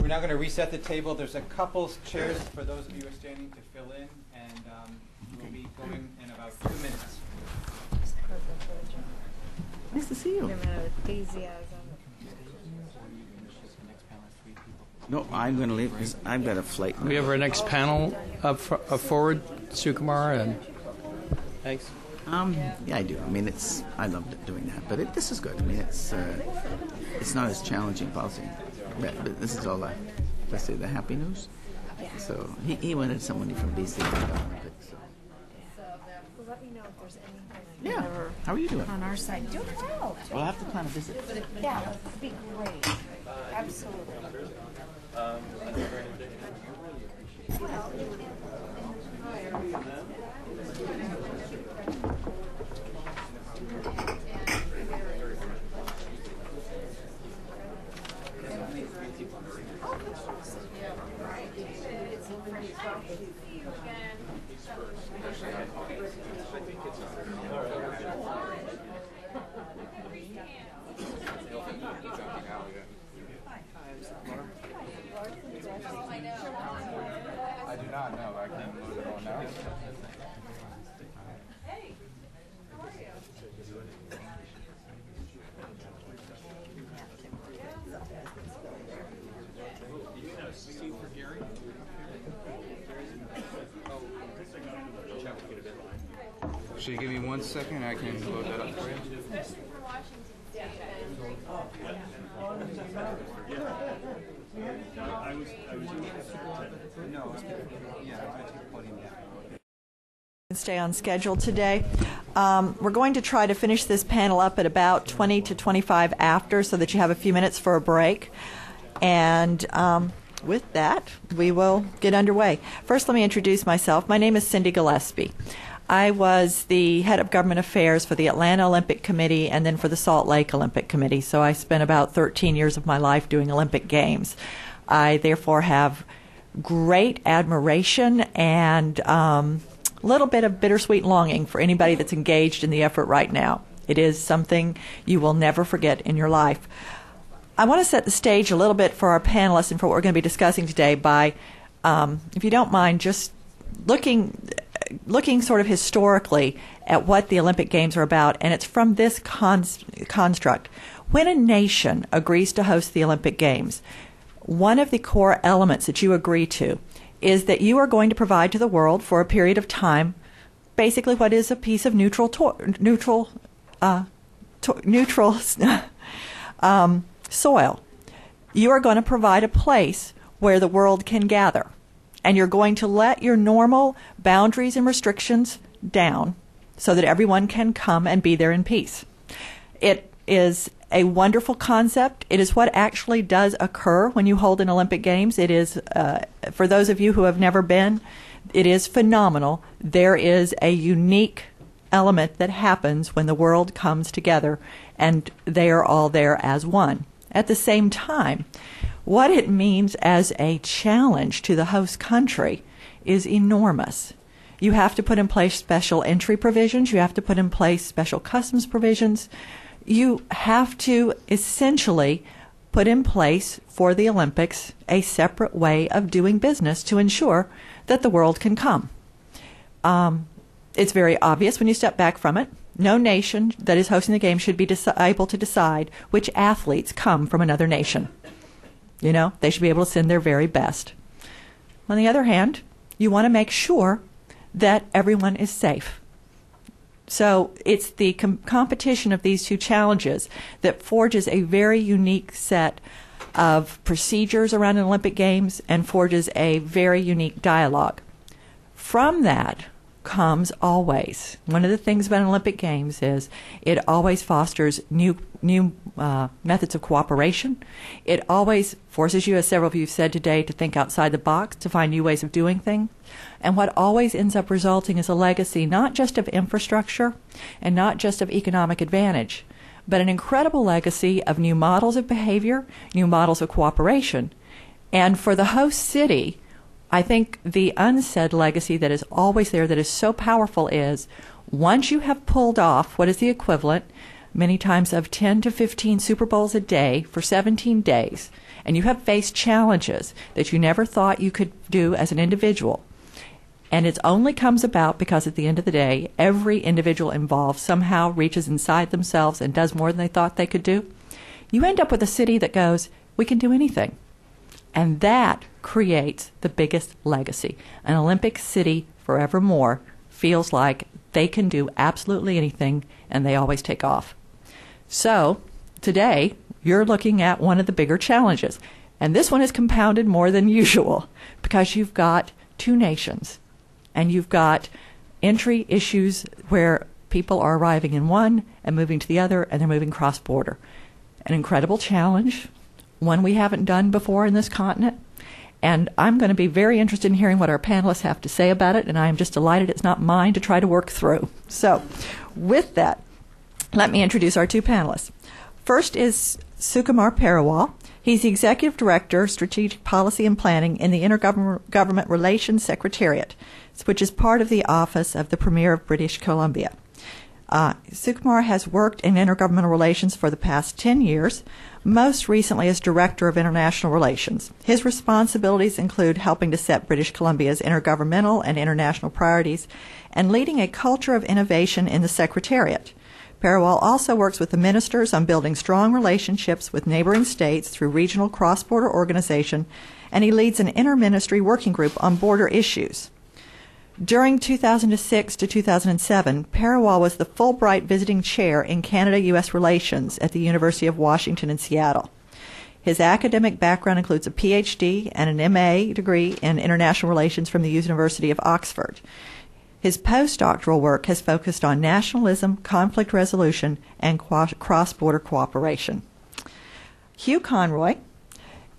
We're now going to reset the table. There's a couple chairs for those of you who are standing to fill in, and um, we'll be going in about two minutes. Nice to see you. No, I'm going to leave because I've got a flight. We have our next panel up, for, up forward, Sukumar, and thanks. Um, yeah, I do. I mean, it's I loved doing that, but it, this is good. I mean, it's uh, it's not as challenging policy. But, but this is all I, let's say, the happy news. So he he wanted somebody from B C to the Olympics. So let me know if there's anything. Yeah. How are you doing? On our side. Doing well. We'll have to plan a visit. Yeah, that would be great. Absolutely. Um, I never anything. Well, should you give me one second? I can load that up for you. Especially for Washington State. I was No, yeah, I stay on schedule today. Um, we're going to try to finish this panel up at about twenty to twenty-five after, so that you have a few minutes for a break. And um, with that, we will get underway. First, let me introduce myself. My name is Cindy Gillespie. I was the head of government affairs for the Atlanta Olympic Committee and then for the Salt Lake Olympic Committee. So I spent about thirteen years of my life doing Olympic Games. I therefore have great admiration and um, a little bit of bittersweet longing for anybody that's engaged in the effort right now. It is something you will never forget in your life. I want to set the stage a little bit for our panelists and for what we're going to be discussing today by, um, if you don't mind, just looking... looking sort of historically at what the Olympic Games are about, and it's from this cons construct. When a nation agrees to host the Olympic Games, one of the core elements that you agree to is that you are going to provide to the world for a period of time basically what is a piece of neutral to neutral uh, to neutral um, soil. You are going to provide a place where the world can gather. And you're going to let your normal boundaries and restrictions down so that everyone can come and be there in peace. It is a wonderful concept. It is what actually does occur when you hold an Olympic Games. It is, uh, for those of you who have never been, it is phenomenal. There is a unique element that happens when the world comes together and they are all there as one. At the same time, what it means as a challenge to the host country is enormous. You have to put in place special entry provisions. You have to put in place special customs provisions. You have to essentially put in place for the Olympics a separate way of doing business to ensure that the world can come. Um, it's very obvious when you step back from it. No nation that is hosting the game should be able to decide which athletes come from another nation. You know, they should be able to send their very best. On the other hand, you want to make sure that everyone is safe. So it's the com competition of these two challenges that forges a very unique set of procedures around an Olympic Games and forges a very unique dialogue. From that comes always, one of the things about an Olympic Games is it always fosters new new uh, methods of cooperation. It always forces you, as several of you have said today, to think outside the box, to find new ways of doing things. And what always ends up resulting is a legacy not just of infrastructure and not just of economic advantage, but an incredible legacy of new models of behavior, new models of cooperation. And for the host city, I think the unsaid legacy that is always there that is so powerful is once you have pulled off what is the equivalent many times of ten to fifteen Super Bowls a day for seventeen days, and you have faced challenges that you never thought you could do as an individual, and it only comes about because at the end of the day, every individual involved somehow reaches inside themselves and does more than they thought they could do, you end up with a city that goes, we can do anything. And that creates the biggest legacy. An Olympic city forevermore feels like they can do absolutely anything, and they always take off. So today, you're looking at one of the bigger challenges. And this one is compounded more than usual because you've got two nations, and you've got entry issues where people are arriving in one and moving to the other, and they're moving cross-border. An incredible challenge, one we haven't done before in this continent. And I'm going to be very interested in hearing what our panelists have to say about it, and I am just delighted it's not mine to try to work through. So with that, let me introduce our two panelists. First is Sukumar Perawal. He's the Executive Director, Strategic Policy and Planning in the Intergovernment Relations Secretariat, which is part of the Office of the Premier of British Columbia. Uh, Sukumar has worked in intergovernmental relations for the past ten years, most recently as Director of International Relations. His responsibilities include helping to set British Columbia's intergovernmental and international priorities and leading a culture of innovation in the Secretariat. Perawal also works with the ministers on building strong relationships with neighboring states through regional cross-border organization, and he leads an inter-ministry working group on border issues. During two thousand six to two thousand seven, Perawal was the Fulbright Visiting Chair in Canada U S Relations at the University of Washington in Seattle. His academic background includes a P H D and an M A degree in International Relations from the University of Oxford. His postdoctoral work has focused on nationalism, conflict resolution, and cross-border cooperation. Hugh Conroy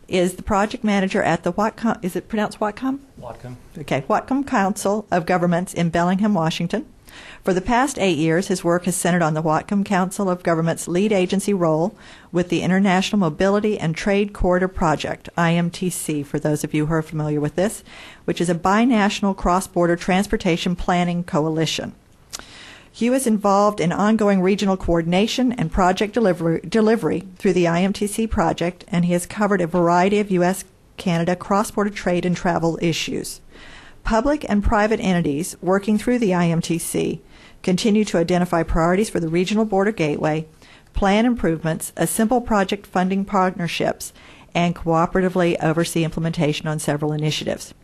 is the project manager at the Whatcom, is it pronounced Whatcom? Whatcom. Okay, Whatcom Council of Governments in Bellingham, Washington. For the past eight years, his work has centered on the Whatcom Council of Governments' lead agency role with the International Mobility and Trade Corridor Project, I M T C, for those of you who are familiar with this, which is a binational cross-border transportation planning coalition. Hugh is involved in ongoing regional coordination and project delivery, delivery through the I M T C project, and he has covered a variety of U S Canada cross-border trade and travel issues. Public and private entities working through the I M T C continue to identify priorities for the regional border gateway, plan improvements, assemble project funding partnerships, and cooperatively oversee implementation on several initiatives.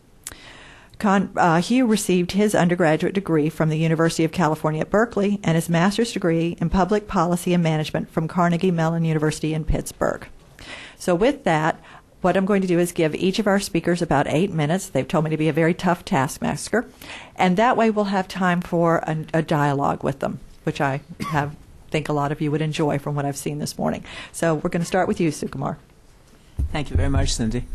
Con, uh, Hugh received his undergraduate degree from the University of California at Berkeley and his master's degree in public policy and management from Carnegie Mellon University in Pittsburgh. So with that, what I'm going to do is give each of our speakers about eight minutes. They've told me to be a very tough taskmaster. And that way we'll have time for a, a dialogue with them, which I have, think a lot of you would enjoy from what I've seen this morning. So we're going to start with you, Sukumar. Thank you very much, Cindy.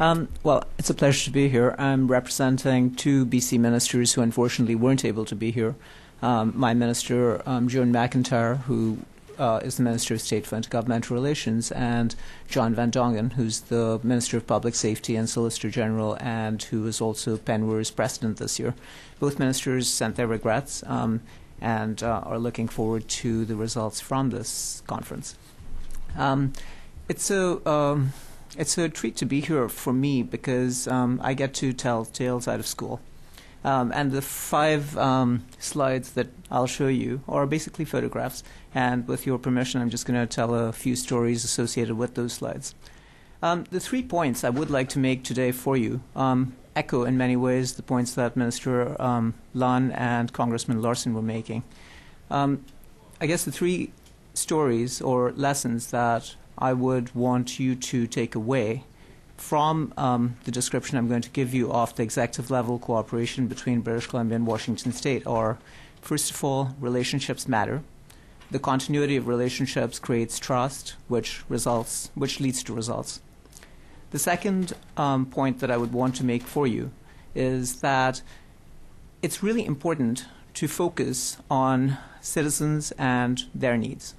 Um, well, it's a pleasure to be here. I'm representing two B C ministers who unfortunately weren't able to be here. Um, my minister, um, Joan McIntyre, who uh, is the Minister of State for Intergovernmental Relations, and John Van Dongen, who's the Minister of Public Safety and Solicitor General, and who is also PNWER's president this year. Both ministers sent their regrets um, and uh, are looking forward to the results from this conference. Um, It's a, um, it's a treat to be here for me because um, I get to tell tales out of school. Um, and the five um, slides that I'll show you are basically photographs. And with your permission, I'm just going to tell a few stories associated with those slides. Um, the three points I would like to make today for you um, echo in many ways the points that Minister um, Lunn and Congressman Larsen were making. Um, I guess the three stories or lessons that I would want you to take away from um, the description I'm going to give you of the executive level cooperation between British Columbia and Washington State are, first of all, relationships matter. The continuity of relationships creates trust, which results, which leads to results. The second um, point that I would want to make for you is that it's really important to focus on citizens and their needs.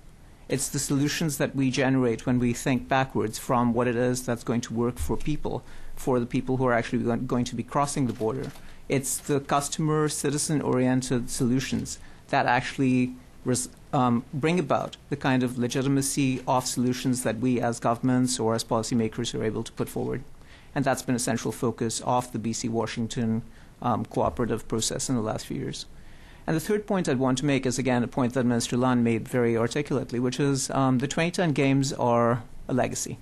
It's the solutions that we generate when we think backwards from what it is that's going to work for people, for the people who are actually going to be crossing the border. It's the customer, citizen-oriented solutions that actually res um, bring about the kind of legitimacy of solutions that we as governments or as policymakers are able to put forward. And that's been a central focus of the B C Washington um, cooperative process in the last few years. And the third point I'd want to make is, again, a point that Minister Lunn made very articulately, which is um, the twenty ten Games are a legacy.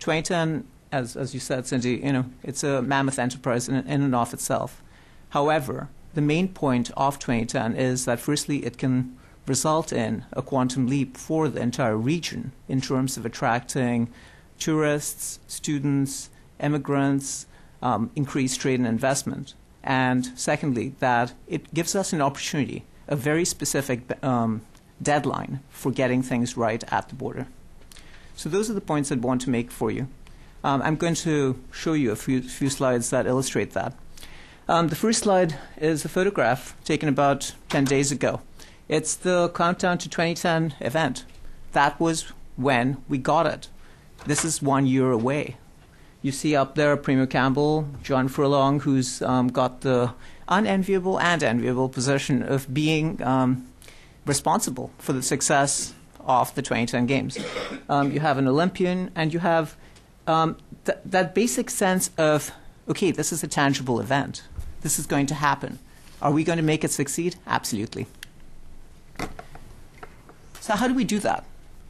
twenty ten, as, as you said, Cindy, you know, it's a mammoth enterprise in, in and of itself. However, the main point of twenty ten is that, firstly, it can result in a quantum leap for the entire region in terms of attracting tourists, students, immigrants, um, increased trade and investment. And secondly, that it gives us an opportunity, a very specific um, deadline for getting things right at the border. So those are the points I'd want to make for you. Um, I'm going to show you a few, few slides that illustrate that. Um, the first slide is a photograph taken about ten days ago. It's the Countdown to twenty ten event. That was when we got it. This is one year away. You see up there Premier Campbell, John Furlong, who's um, got the unenviable and enviable position of being um, responsible for the success of the twenty ten Games. Um, you have an Olympian, and you have um, th that basic sense of, okay, this is a tangible event. This is going to happen. Are we going to make it succeed? Absolutely. So how do we do that?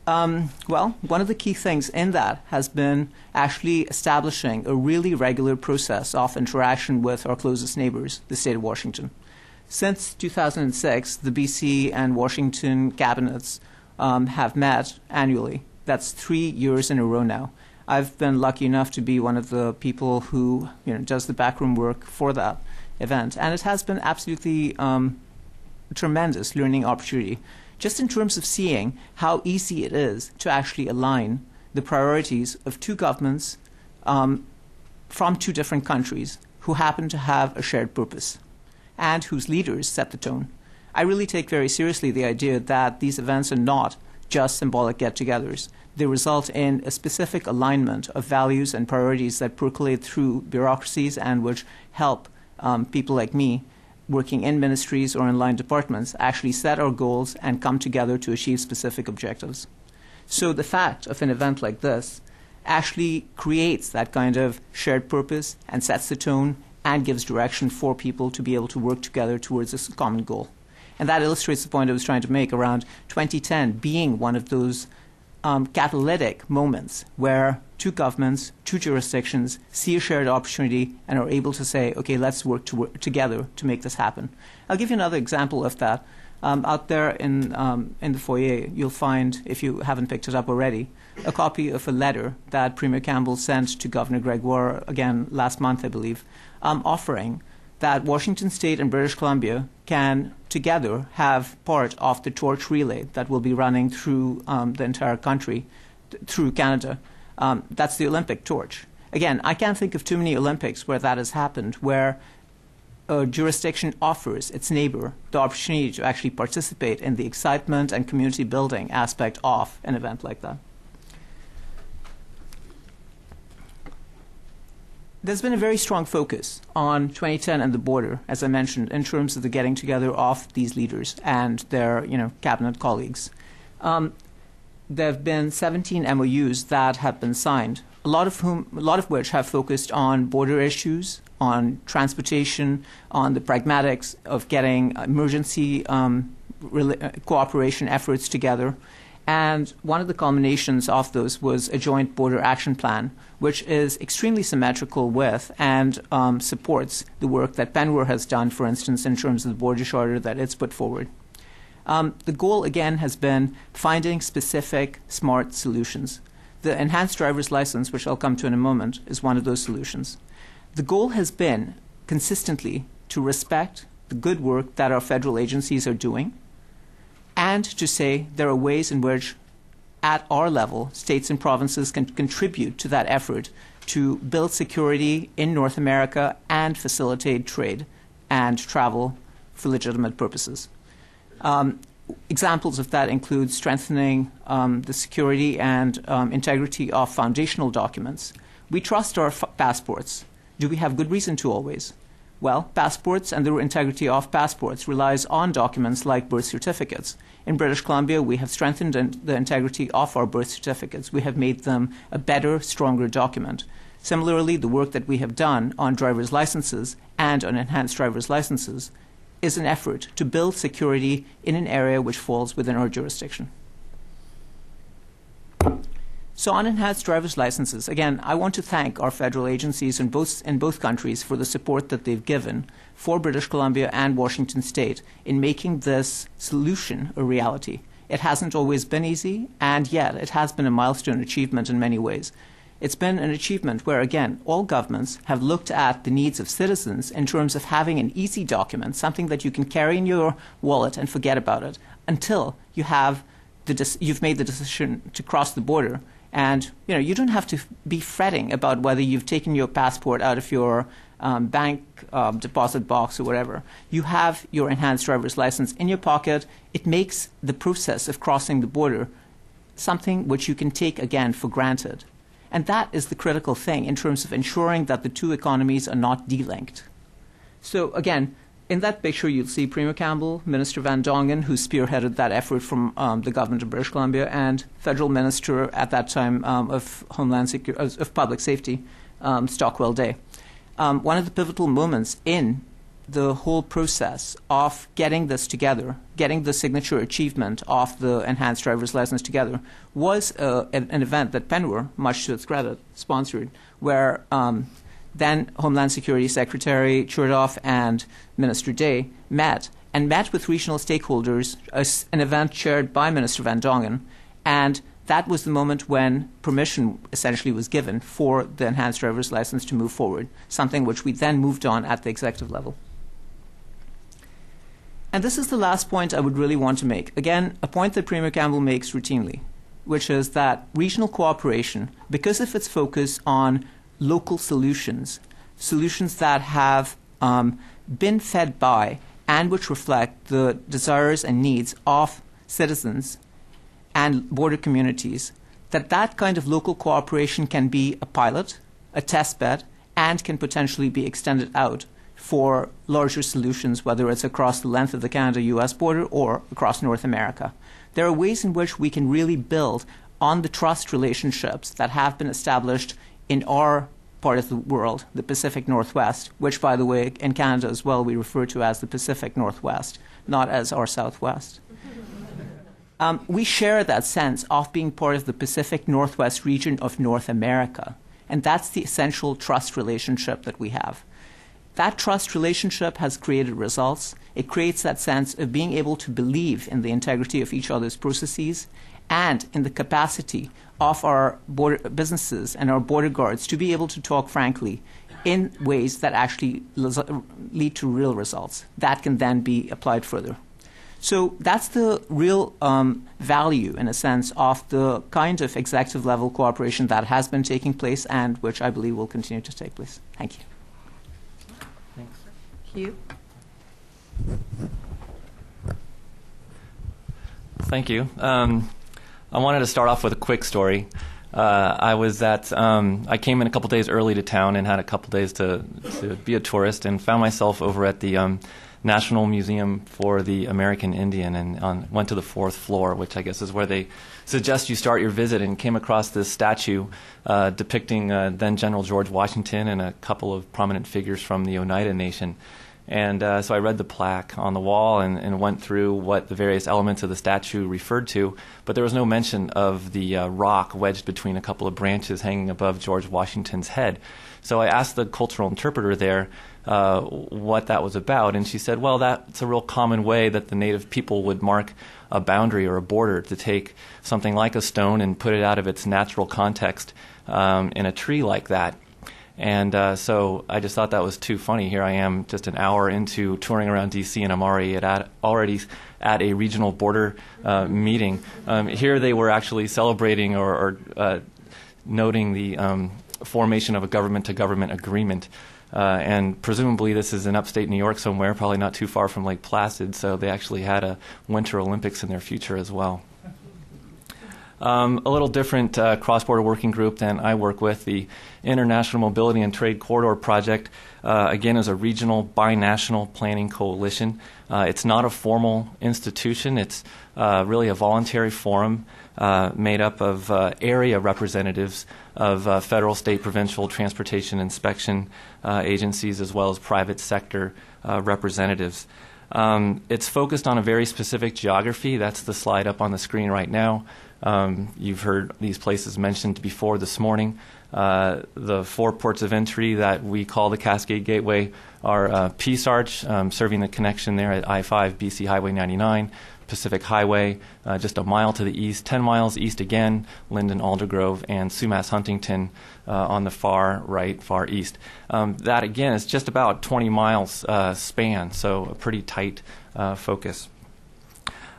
Um, well, one of the key things in that has been actually establishing a really regular process of interaction with our closest neighbors, the state of Washington. Since two thousand six, the B C and Washington cabinets um, have met annually. That's three years in a row now. I've been lucky enough to be one of the people who, you know, does the backroom work for that event. And it has been absolutely um, a tremendous learning opportunity, just in terms of seeing how easy it is to actually align the priorities of two governments um, from two different countries who happen to have a shared purpose and whose leaders set the tone. I really take very seriously the idea that these events are not just symbolic get-togethers. They result in a specific alignment of values and priorities that percolate through bureaucracies and which help um, people like me working in ministries or in line departments, actually set our goals and come together to achieve specific objectives. So the fact of an event like this actually creates that kind of shared purpose and sets the tone and gives direction for people to be able to work together towards this common goal. And that illustrates the point I was trying to make around twenty ten being one of those um, catalytic moments where two governments, two jurisdictions, see a shared opportunity and are able to say, okay, let's work, to work together to make this happen. I'll give you another example of that. Um, out there in, um, in the foyer, you'll find, if you haven't picked it up already, a copy of a letter that Premier Campbell sent to Governor Gregoire, again, last month, I believe, um, offering that Washington State and British Columbia can together have part of the torch relay that will be running through um, the entire country, th through Canada. Um, that's the Olympic torch. Again, I can't think of too many Olympics where that has happened, where a jurisdiction offers its neighbor the opportunity to actually participate in the excitement and community building aspect of an event like that. There's been a very strong focus on twenty ten and the border, as I mentioned, in terms of the getting together of these leaders and their, you know, cabinet colleagues. Um, There have been seventeen M O Us that have been signed, a lot of whom, a lot of which have focused on border issues, on transportation, on the pragmatics of getting emergency um, cooperation efforts together, And one of the culminations of those was a joint border action plan, which is extremely symmetrical with and um, supports the work that PNWER has done, for instance, in terms of the border charter that it's put forward. Um, the goal, again, has been finding specific smart solutions. The Enhanced Driver's License, which I'll come to in a moment, is one of those solutions. The goal has been consistently to respect the good work that our federal agencies are doing, and to say there are ways in which, at our level, states and provinces can contribute to that effort to build security in North America and facilitate trade and travel for legitimate purposes. Um, examples of that include strengthening um, the security and um, integrity of foundational documents. We trust our f passports. Do we have good reason to always? Well, passports and the integrity of passports relies on documents like birth certificates. In British Columbia, we have strengthened the integrity of our birth certificates. We have made them a better, stronger document. Similarly, the work that we have done on driver's licenses and on enhanced driver's licenses is an effort to build security in an area which falls within our jurisdiction. So on enhanced driver's licenses, again, I want to thank our federal agencies in both, in both countries for the support that they've given for British Columbia and Washington State in making this solution a reality. It hasn't always been easy, and yet it has been a milestone achievement in many ways. It's been an achievement where, again, all governments have looked at the needs of citizens in terms of having an easy document, something that you can carry in your wallet and forget about it until you have the you've made the decision to cross the border. And, you know, you don't have to be fretting about whether you've taken your passport out of your um, bank uh, deposit box or whatever. You have your enhanced driver's license in your pocket. It makes the process of crossing the border something which you can take, again, for granted. And that is the critical thing in terms of ensuring that the two economies are not delinked. So, again, in that picture, you'll see Premier Campbell, Minister Van Dongen, who spearheaded that effort from um, the government of British Columbia, and Federal Minister at that time um, of Homeland Secur of Public Safety, um, Stockwell Day. Um, one of the pivotal moments in the whole process of getting this together, getting the signature achievement of the Enhanced Driver's License together, was uh, an event that PNWER, much to its credit, sponsored, where um, then Homeland Security Secretary Chertoff and Minister Day met, and met with regional stakeholders, a, an event chaired by Minister Van Dongen, and that was the moment when permission essentially was given for the Enhanced Driver's License to move forward, something which we then moved on at the executive level. And this is the last point I would really want to make. Again, a point that Premier Campbell makes routinely, which is that regional cooperation, because of its focus on local solutions, solutions that have um, been fed by and which reflect the desires and needs of citizens and border communities, that that kind of local cooperation can be a pilot, a test bed, and can potentially be extended out for larger solutions, whether it's across the length of the Canada U S border or across North America. There are ways in which we can really build on the trust relationships that have been established in our part of the world, the Pacific Northwest, which, by the way, in Canada as well, we refer to as the Pacific Northwest, not as our Southwest. um, we share that sense of being part of the Pacific Northwest region of North America, and that's the essential trust relationship that we have. That trust relationship has created results. It creates that sense of being able to believe in the integrity of each other's processes and in the capacity of our border businesses and our border guards to be able to talk frankly in ways that actually lead to real results that can then be applied further. So that's the real um, value, in a sense, of the kind of executive level cooperation that has been taking place and which I believe will continue to take place. Thank you. Thanks. Thank you. Thank you. Um, I wanted to start off with a quick story. Uh, I was at, um, I came in a couple days early to town and had a couple days to, to be a tourist, and found myself over at the um, National Museum for the American Indian, and on, went to the fourth floor, which I guess is where they suggest you start your visit, and came across this statue uh, depicting uh, then General George Washington and a couple of prominent figures from the Oneida Nation. And uh, so I read the plaque on the wall and, and went through what the various elements of the statue referred to, but there was no mention of the uh, rock wedged between a couple of branches hanging above George Washington's head. So I asked the cultural interpreter there uh, what that was about, and she said, well, that's a real common way that the native people would mark a boundary or a border, to take something like a stone and put it out of its natural context um, in a tree like that. And uh, so I just thought that was too funny. Here I am just an hour into touring around D C, and I'm already at, already at a regional border uh, meeting. Um, here they were actually celebrating or, or uh, noting the um, formation of a government-to-government agreement. Uh, and presumably this is in upstate New York somewhere, probably not too far from Lake Placid, so they actually had a Winter Olympics in their future as well. Um, a little different uh, cross-border working group than I work with, the International Mobility and Trade Corridor Project, uh, again, is a regional, binational planning coalition. Uh, it's not a formal institution. It's uh, really a voluntary forum uh, made up of uh, area representatives of uh, federal, state, provincial transportation inspection uh, agencies, as well as private sector uh, representatives. Um, it's focused on a very specific geography. That's the slide up on the screen right now. Um, you've heard these places mentioned before this morning. Uh, the four ports of entry that we call the Cascade Gateway are uh, Peace Arch, um, serving the connection there at I five, B C Highway ninety-nine, Pacific Highway, uh, just a mile to the east, ten miles east again, Linden, Aldergrove, and Sumas, Huntington uh, on the far right, far east. Um, that, again, is just about twenty miles uh, span, so a pretty tight uh, focus.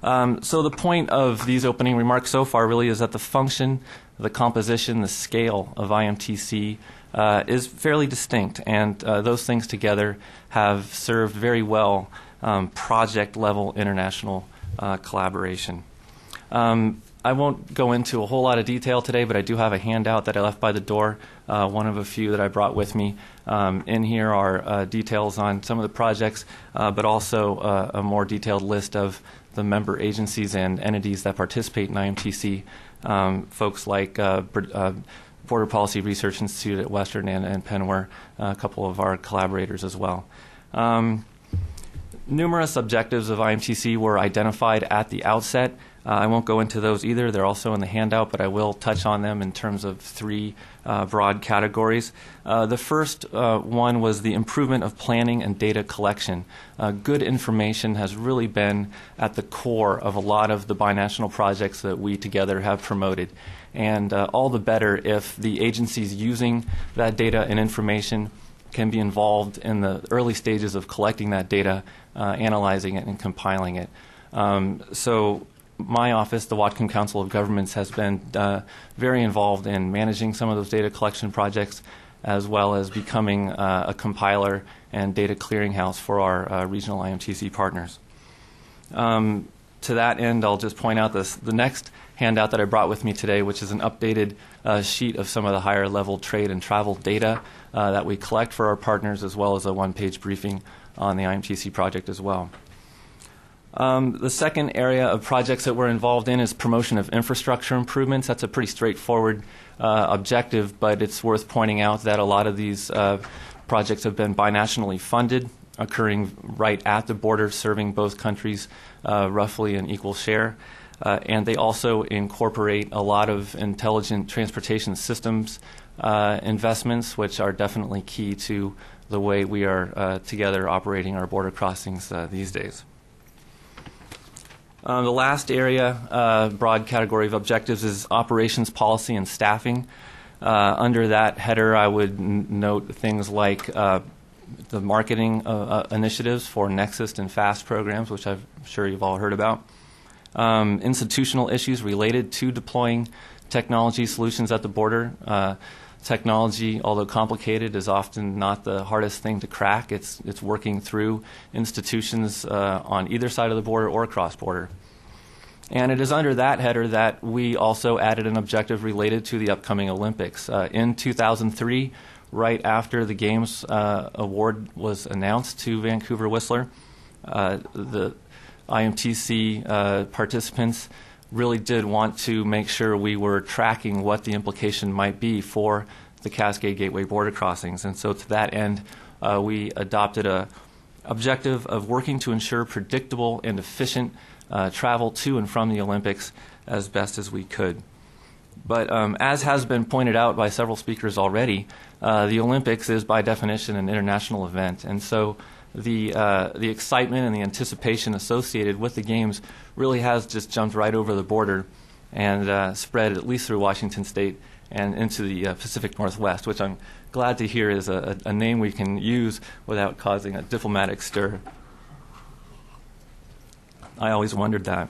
Um, so the point of these opening remarks so far really is that the function, the composition, the scale of I M T C uh, is fairly distinct, and uh, those things together have served very well um, project-level international uh, collaboration. Um, I won't go into a whole lot of detail today, but I do have a handout that I left by the door, uh, one of a few that I brought with me. Um, in here are uh, details on some of the projects, uh, but also uh, a more detailed list of the member agencies and entities that participate in I M T C, um, folks like uh, uh, Border Policy Research Institute at Western and, and P N W E R, uh, a couple of our collaborators as well. Um, numerous objectives of I M T C were identified at the outset. Uh, I won't go into those either. They're also in the handout, but I will touch on them in terms of three uh, broad categories. Uh, the first uh, one was the improvement of planning and data collection. Uh, good information has really been at the core of a lot of the binational projects that we together have promoted. And uh, all the better if the agencies using that data and information can be involved in the early stages of collecting that data, uh, analyzing it, and compiling it. Um, so my office, the Whatcom Council of Governments, has been uh, very involved in managing some of those data collection projects, as well as becoming uh, a compiler and data clearinghouse for our uh, regional I M T C partners. Um, to that end, I'll just point out this, the next handout that I brought with me today, which is an updated uh, sheet of some of the higher level trade and travel data uh, that we collect for our partners, as well as a one-page briefing on the I M T C project as well. Um, the second area of projects that we're involved in is promotion of infrastructure improvements. That's a pretty straightforward uh, objective, but it's worth pointing out that a lot of these uh, projects have been binationally funded, occurring right at the border, serving both countries uh, roughly an equal share. Uh, and they also incorporate a lot of intelligent transportation systems uh, investments, which are definitely key to the way we are uh, together operating our border crossings uh, these days. Uh, the last area, uh, broad category of objectives, is operations, policy, and staffing. Uh, under that header, I would n note things like uh, the marketing uh, uh, initiatives for Nexus and FAST programs, which I'm sure you've all heard about. Um, institutional issues related to deploying technology solutions at the border. Uh, Technology, although complicated, is often not the hardest thing to crack. It's, it's working through institutions uh, on either side of the border or cross-border. And it is under that header that we also added an objective related to the upcoming Olympics. Uh, in two thousand three, right after the Games uh, award was announced to Vancouver Whistler, uh, the I M T C uh, participants really did want to make sure we were tracking what the implication might be for the Cascade Gateway border crossings. And so to that end, uh, we adopted a, objective of working to ensure predictable and efficient uh, travel to and from the Olympics as best as we could. But um, as has been pointed out by several speakers already, uh, the Olympics is by definition an international event, and so the, uh, the excitement and the anticipation associated with the Games really has just jumped right over the border and uh, spread at least through Washington State and into the uh, Pacific Northwest, which I'm glad to hear is a, a name we can use without causing a diplomatic stir. I always wondered that.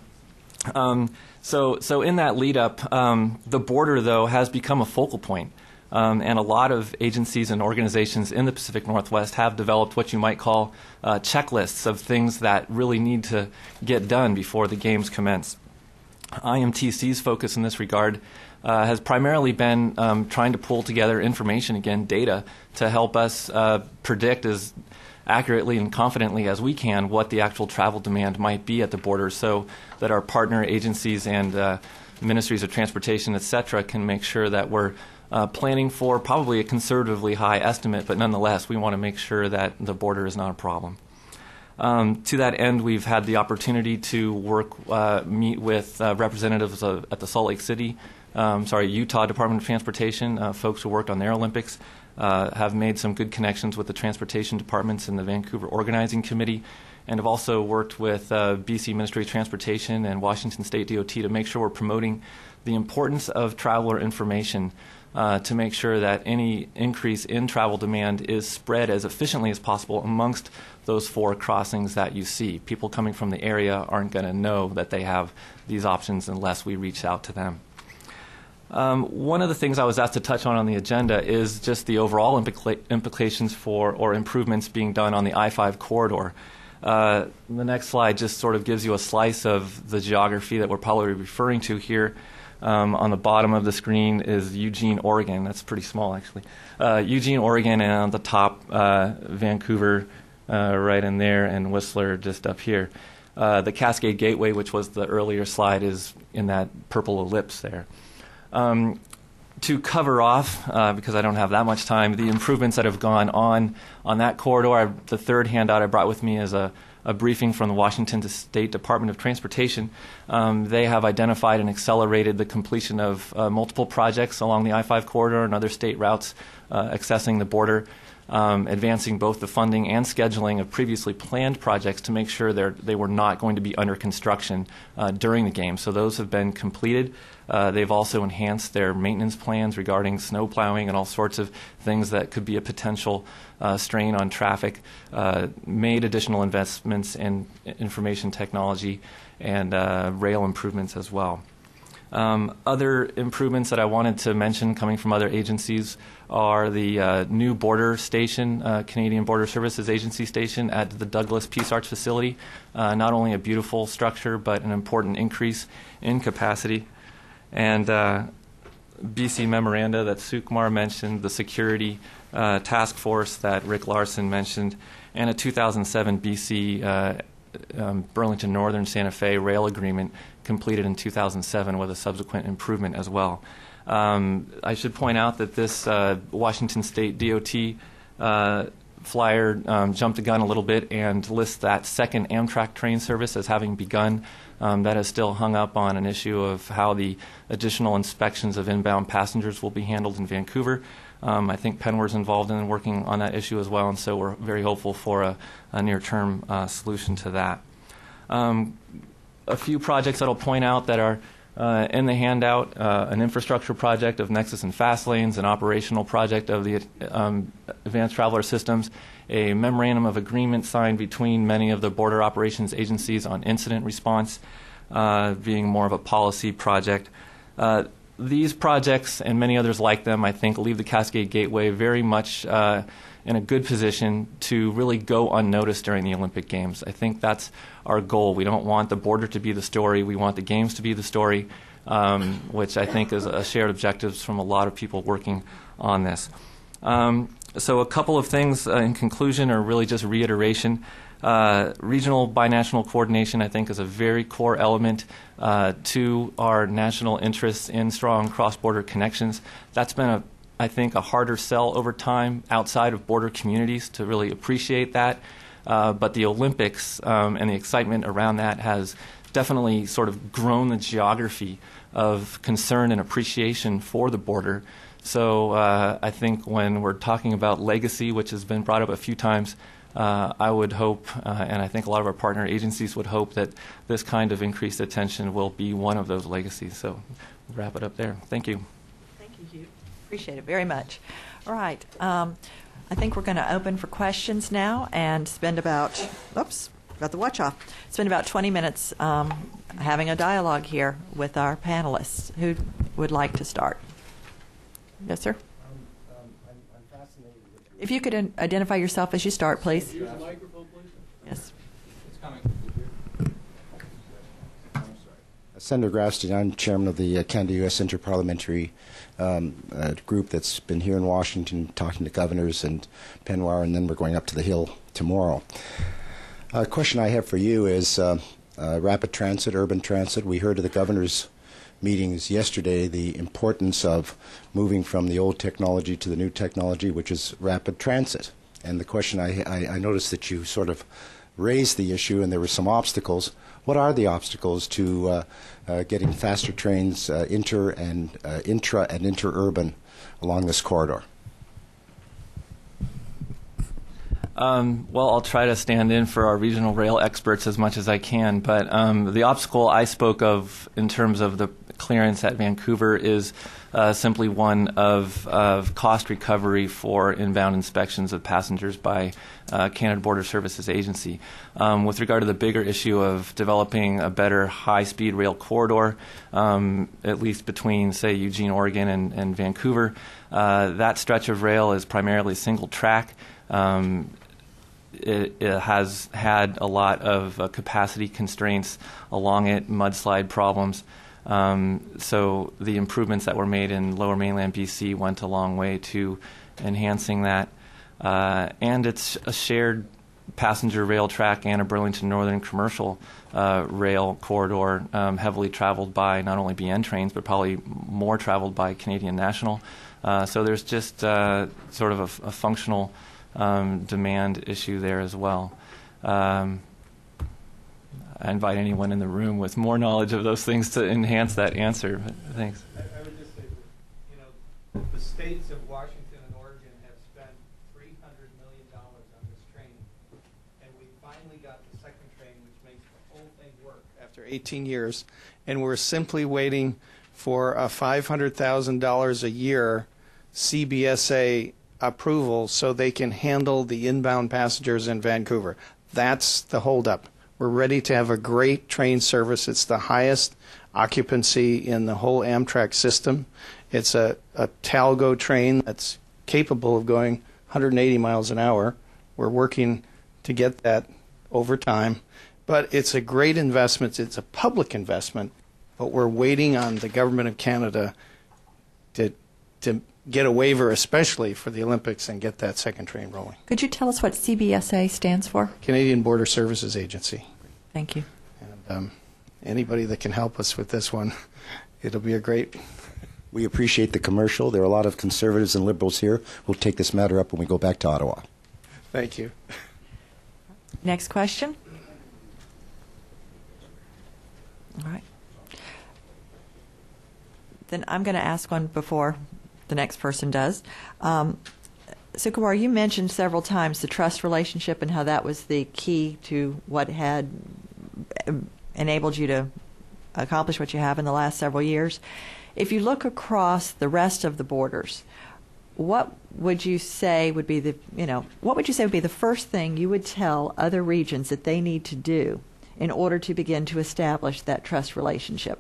Um, so, so in that lead-up, um, the border, though, has become a focal point, um, and a lot of agencies and organizations in the Pacific Northwest have developed what you might call uh, checklists of things that really need to get done before the Games commence. I M T C's focus in this regard Uh, has primarily been um, trying to pull together information, again, data, to help us uh, predict as accurately and confidently as we can what the actual travel demand might be at the border, so that our partner agencies and uh, ministries of transportation, et cetera, can make sure that we're uh, planning for probably a conservatively high estimate, but nonetheless, we want to make sure that the border is not a problem. Um, to that end, we've had the opportunity to work, uh, meet with uh, representatives of, at the Salt Lake City, Um, sorry, Utah Department of Transportation, uh, folks who worked on their Olympics, uh, have made some good connections with the transportation departments and the Vancouver Organizing Committee, and have also worked with uh, B C Ministry of Transportation and Washington State D O T to make sure we're promoting the importance of traveler information uh, to make sure that any increase in travel demand is spread as efficiently as possible amongst those four crossings that you see. People coming from the area aren't going to know that they have these options unless we reach out to them. Um, one of the things I was asked to touch on on the agenda is just the overall implica- implications for or improvements being done on the I five corridor. Uh, the next slide just sort of gives you a slice of the geography that we're probably referring to here. Um, on the bottom of the screen is Eugene, Oregon. That's pretty small, actually. Uh, Eugene, Oregon, and on the top, uh, Vancouver uh, right in there, and Whistler just up here. Uh, the Cascade Gateway, which was the earlier slide, is in that purple ellipse there. Um, to cover off, uh, because I don't have that much time, the improvements that have gone on on that corridor, I, the third handout I brought with me is a, a briefing from the Washington State Department of Transportation. Um, they have identified and accelerated the completion of uh, multiple projects along the I five corridor and other state routes uh, accessing the border, um, advancing both the funding and scheduling of previously planned projects to make sure they were not going to be under construction uh, during the game. So those have been completed. Uh, they've also enhanced their maintenance plans regarding snow plowing and all sorts of things that could be a potential uh, strain on traffic, uh, made additional investments in information technology and uh, rail improvements as well. Um, other improvements that I wanted to mention coming from other agencies are the uh, new border station, uh, Canadian Border Services Agency station at the Douglas Peace Arch facility. Uh, not only a beautiful structure, but an important increase in capacity. And uh, B C memoranda that Sukumar mentioned, the security uh, task force that Rick Larsen mentioned, and a two thousand seven B C uh, um, Burlington Northern Santa Fe rail agreement completed in two thousand seven with a subsequent improvement as well. Um, I should point out that this uh, Washington State D O T uh, flyer um, jumped the gun a little bit and lists that second Amtrak train service as having begun. Um, that is still hung up on an issue of how the additional inspections of inbound passengers will be handled in Vancouver. Um, I think PNWER is involved in working on that issue as well, and so we're very hopeful for a, a near-term uh, solution to that. Um, a few projects that I'll point out that are uh, in the handout, uh, an infrastructure project of Nexus and Fast Lanes, an operational project of the um, Advanced Traveler Systems, a memorandum of agreement signed between many of the border operations agencies on incident response, uh, being more of a policy project. Uh, these projects and many others like them, I think, leave the Cascade Gateway very much uh, in a good position to really go unnoticed during the Olympic Games. I think that's our goal. We don't want the border to be the story. We want the Games to be the story, um, which I think is a shared objective from a lot of people working on this. Um, So a couple of things uh, in conclusion are really just reiteration. Uh, regional binational coordination, I think, is a very core element uh, to our national interests in strong cross-border connections. That's been, a, I think, a harder sell over time outside of border communities to really appreciate that. uh, but the Olympics um, and the excitement around that has definitely sort of grown the geography of concern and appreciation for the border. So uh, I think when we're talking about legacy, which has been brought up a few times, Uh, I would hope, uh, and I think a lot of our partner agencies would hope, that this kind of increased attention will be one of those legacies. So we'll wrap it up there. Thank you. Thank you, Hugh. Appreciate it very much. All right. Um, I think we're going to open for questions now and spend about, oops, got the watch off, spend about twenty minutes um, having a dialogue here with our panelists. Who would like to start? Yes, sir? If you could identify yourself as you start, please. Use the microphone, please. Yes. It's coming. I'm sorry. Senator Grafstein, I'm chairman of the Canada U S Interparliamentary um, uh, group that's been here in Washington talking to governors and P N W E R, and then we're going up to the Hill tomorrow. A uh, question I have for you is uh, uh, rapid transit, urban transit. We heard of the governor's meetings yesterday, the importance of moving from the old technology to the new technology, which is rapid transit. And the question, I, I, I noticed that you sort of raised the issue and there were some obstacles. What are the obstacles to uh, uh, getting faster trains uh, inter and uh, intra and interurban along this corridor? Um, well, I'll try to stand in for our regional rail experts as much as I can, but um, the obstacle I spoke of in terms of the clearance at Vancouver is uh, simply one of, of cost recovery for inbound inspections of passengers by uh, Canada Border Services Agency. Um, with regard to the bigger issue of developing a better high-speed rail corridor, um, at least between, say, Eugene, Oregon and, and Vancouver, uh, that stretch of rail is primarily single track. Um, It, it has had a lot of uh, capacity constraints along it, mudslide problems. Um, so the improvements that were made in Lower Mainland B C went a long way to enhancing that. Uh, and it's a shared passenger rail track and a Burlington Northern commercial uh, rail corridor um, heavily traveled by not only B N trains, but probably more traveled by Canadian National. Uh, so there's just uh, sort of a, a functional Um, demand issue there as well. Um, I invite anyone in the room with more knowledge of those things to enhance that answer. But thanks. I, I would just say, you know, the states of Washington and Oregon have spent three hundred million dollars on this train, and we finally got the second train, which makes the whole thing work after eighteen years, and we're simply waiting for a five hundred thousand dollars a year C B S A approval so they can handle the inbound passengers in Vancouver. That's the holdup. We're ready to have a great train service. It's the highest occupancy in the whole Amtrak system. It's a, a Talgo train that's capable of going one hundred eighty miles an hour. We're working to get that over time. But it's a great investment. It's a public investment. But we're waiting on the government of Canada to to get a waiver, especially for the Olympics, and get that second train rolling. Could you tell us what C B S A stands for? Canadian Border Services Agency. Thank you. And um, anybody that can help us with this one, it'll be a great... We appreciate the commercial. There are a lot of conservatives and liberals here. We'll take this matter up when we go back to Ottawa. Thank you. Next question. All right. Then I'm going to ask one before the next person does. Um, so, Kumar, you mentioned several times the trust relationship and how that was the key to what had enabled you to accomplish what you have in the last several years. If you look across the rest of the borders, what would you say would be the, you know, what would you say would be the first thing you would tell other regions that they need to do in order to begin to establish that trust relationship?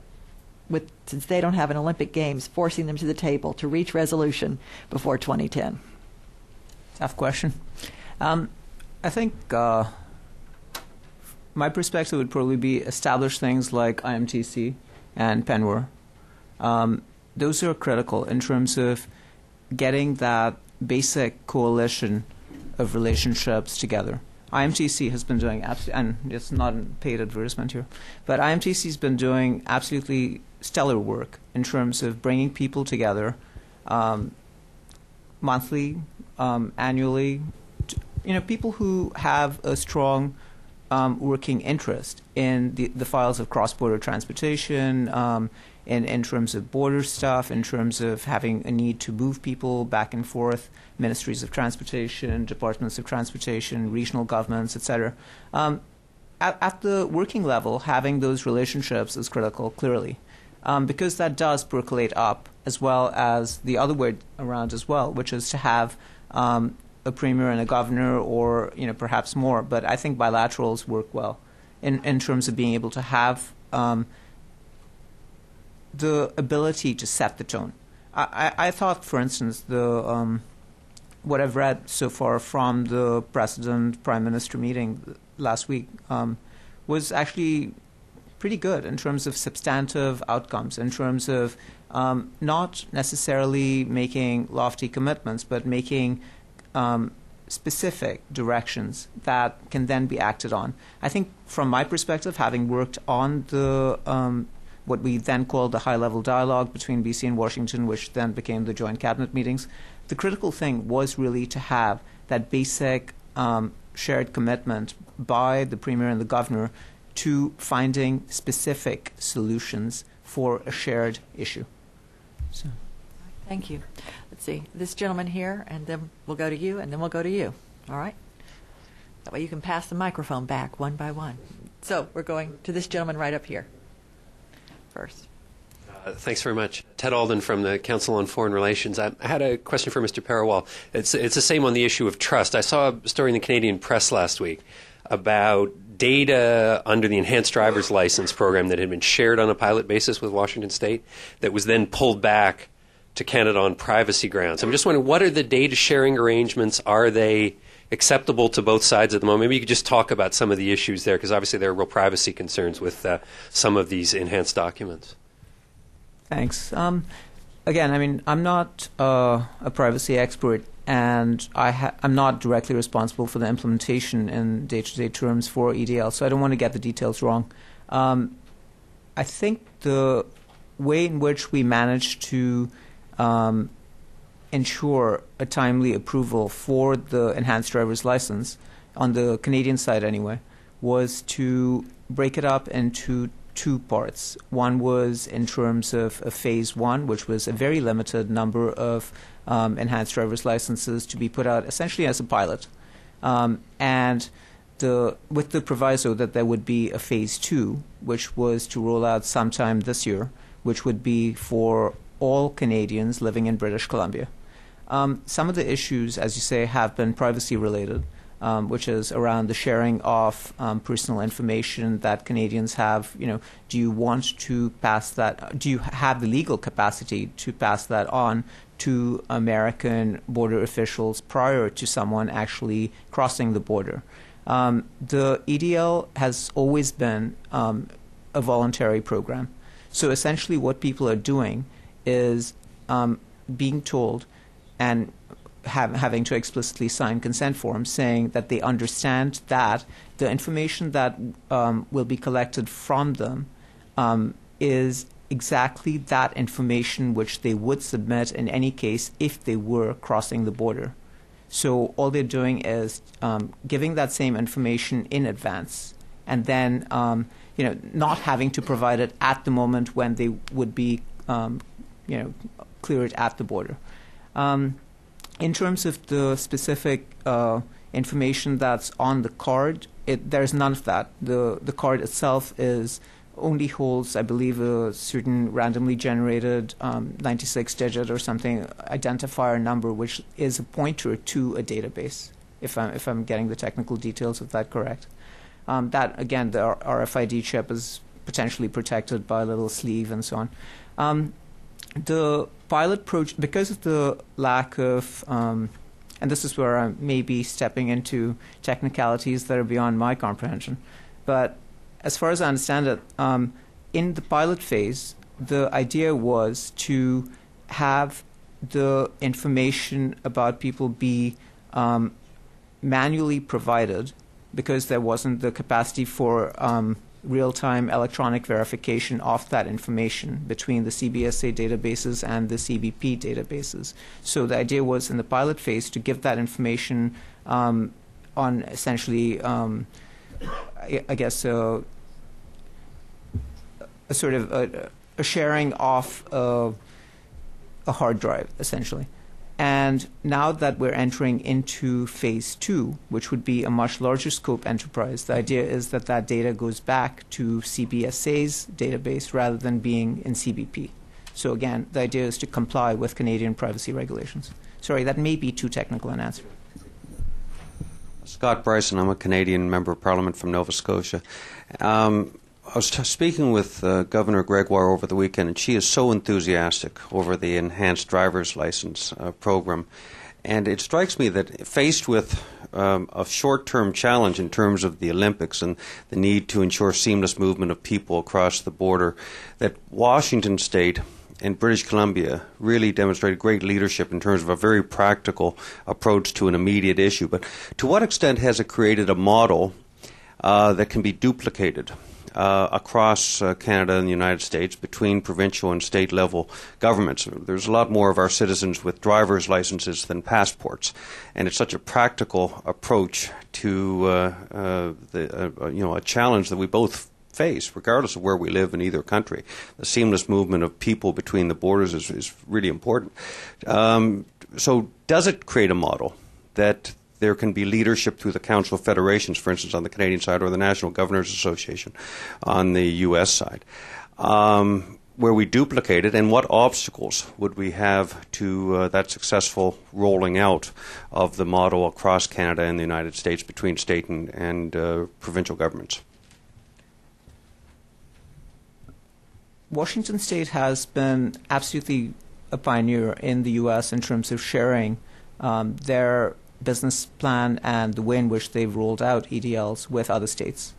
With, since they don't have an Olympic Games, forcing them to the table to reach resolution before twenty ten? Tough question. Um, I think uh, my perspective would probably be establish things like I M T C and P N W E R. Um, those are critical in terms of getting that basic coalition of relationships together. I M T C has been doing, and it's not a paid advertisement here, but I M T C has been doing absolutely stellar work in terms of bringing people together um, monthly, um, annually, you know, people who have a strong um, working interest in the, the files of cross-border transportation, um, in, in terms of border stuff, in terms of having a need to move people back and forth, ministries of transportation, departments of transportation, regional governments, et cetera. Um, at, at the working level, having those relationships is critical, clearly, um, because that does percolate up, as well as the other way around as well, which is to have um, a premier and a governor, or you know perhaps more. But I think bilaterals work well in, in terms of being able to have um, the ability to set the tone. I, I, I thought, for instance, the um, what I've read so far from the President-Prime Minister meeting last week um, was actually pretty good in terms of substantive outcomes, in terms of um, not necessarily making lofty commitments, but making um, specific directions that can then be acted on. I think from my perspective, having worked on the um, what we then called the high-level dialogue between B C and Washington, which then became the joint cabinet meetings, the critical thing was really to have that basic um, shared commitment by the Premier and the Governor to finding specific solutions for a shared issue. So. Thank you. Let's see, this gentleman here, and then we'll go to you, and then we'll go to you. All right? That way you can pass the microphone back one by one. So we're going to this gentleman right up here first. Uh, thanks very much. Ted Alden from the Council on Foreign Relations. I had a question for Mister Perawal. It's, it's the same on the issue of trust. I saw a story in the Canadian press last week about data under the Enhanced Driver's License program that had been shared on a pilot basis with Washington State that was then pulled back to Canada on privacy grounds. I'm just wondering, what are the data sharing arrangements? Are they acceptable to both sides at the moment? Maybe you could just talk about some of the issues there, because obviously there are real privacy concerns with uh, some of these enhanced documents. Thanks. Um, again, I mean, I'm not uh, a privacy expert, and I ha I'm not directly responsible for the implementation in day-to-day terms for E D L, so I don't want to get the details wrong. Um, I think the way in which we managed to um, ensure a timely approval for the enhanced driver's license, on the Canadian side anyway, was to break it up into two parts. One was in terms of a phase one, which was a very limited number of um, enhanced driver's licenses to be put out essentially as a pilot, um, and the, with the proviso that there would be a phase two, which was to roll out sometime this year, which would be for all Canadians living in British Columbia. Um, some of the issues, as you say, have been privacy related, Um, which is around the sharing of um, personal information that Canadians have. You know, do you want to pass that? Do you have the legal capacity to pass that on to American border officials prior to someone actually crossing the border? Um, the E D L has always been um, a voluntary program. So essentially what people are doing is um, being told and Have, having to explicitly sign consent forms saying that they understand that the information that um, will be collected from them um, is exactly that information which they would submit in any case if they were crossing the border. So all they're doing is um, giving that same information in advance, and then um, you know, not having to provide it at the moment when they would be um, you know, cleared at the border. Um, In terms of the specific uh, information that's on the card, it, there's none of that. The, the card itself is only holds, I believe, a certain randomly generated um, ninety-six digit or something identifier number, which is a pointer to a database, if I'm, if I'm getting the technical details of that correct. Um, that, again, the R F I D chip is potentially protected by a little sleeve and so on. Um, the pilot project, because of the lack of, um, and this is where I may be stepping into technicalities that are beyond my comprehension, but as far as I understand it, um, in the pilot phase, the idea was to have the information about people be um, manually provided, because there wasn't the capacity for um, real-time electronic verification of that information between the C B S A databases and the C B P databases. So the idea was in the pilot phase to give that information um, on essentially, um, I, I guess, uh, a sort of a, a sharing off uh, a hard drive, essentially. And now that we're entering into phase two, which would be a much larger scope enterprise, the idea is that that data goes back to C B S A's database rather than being in C B P. So again, the idea is to comply with Canadian privacy regulations. Sorry, that may be too technical an answer. Scott Brison, I'm a Canadian Member of Parliament from Nova Scotia. Um, I was t speaking with uh, Governor Gregoire over the weekend, and she is so enthusiastic over the Enhanced Driver's License uh, program. And it strikes me that faced with um, a short-term challenge in terms of the Olympics and the need to ensure seamless movement of people across the border, that Washington State and British Columbia really demonstrated great leadership in terms of a very practical approach to an immediate issue. But to what extent has it created a model uh, that can be duplicated Uh, across uh, Canada and the United States between provincial and state level governments? There's a lot more of our citizens with driver's licenses than passports, and it's such a practical approach to uh, uh, the, uh, you know, a challenge that we both face, regardless of where we live in either country. The seamless movement of people between the borders is, is really important. Um, so does it create a model that there can be leadership through the Council of Federations, for instance, on the Canadian side, or the National Governors Association on the U S side, um, where we duplicate it? And what obstacles would we have to uh, that successful rolling out of the model across Canada and the United States between state and, and uh, provincial governments? Washington State has been absolutely a pioneer in the U S in terms of sharing um, their business plan and the way in which they've rolled out E D Ls with other states.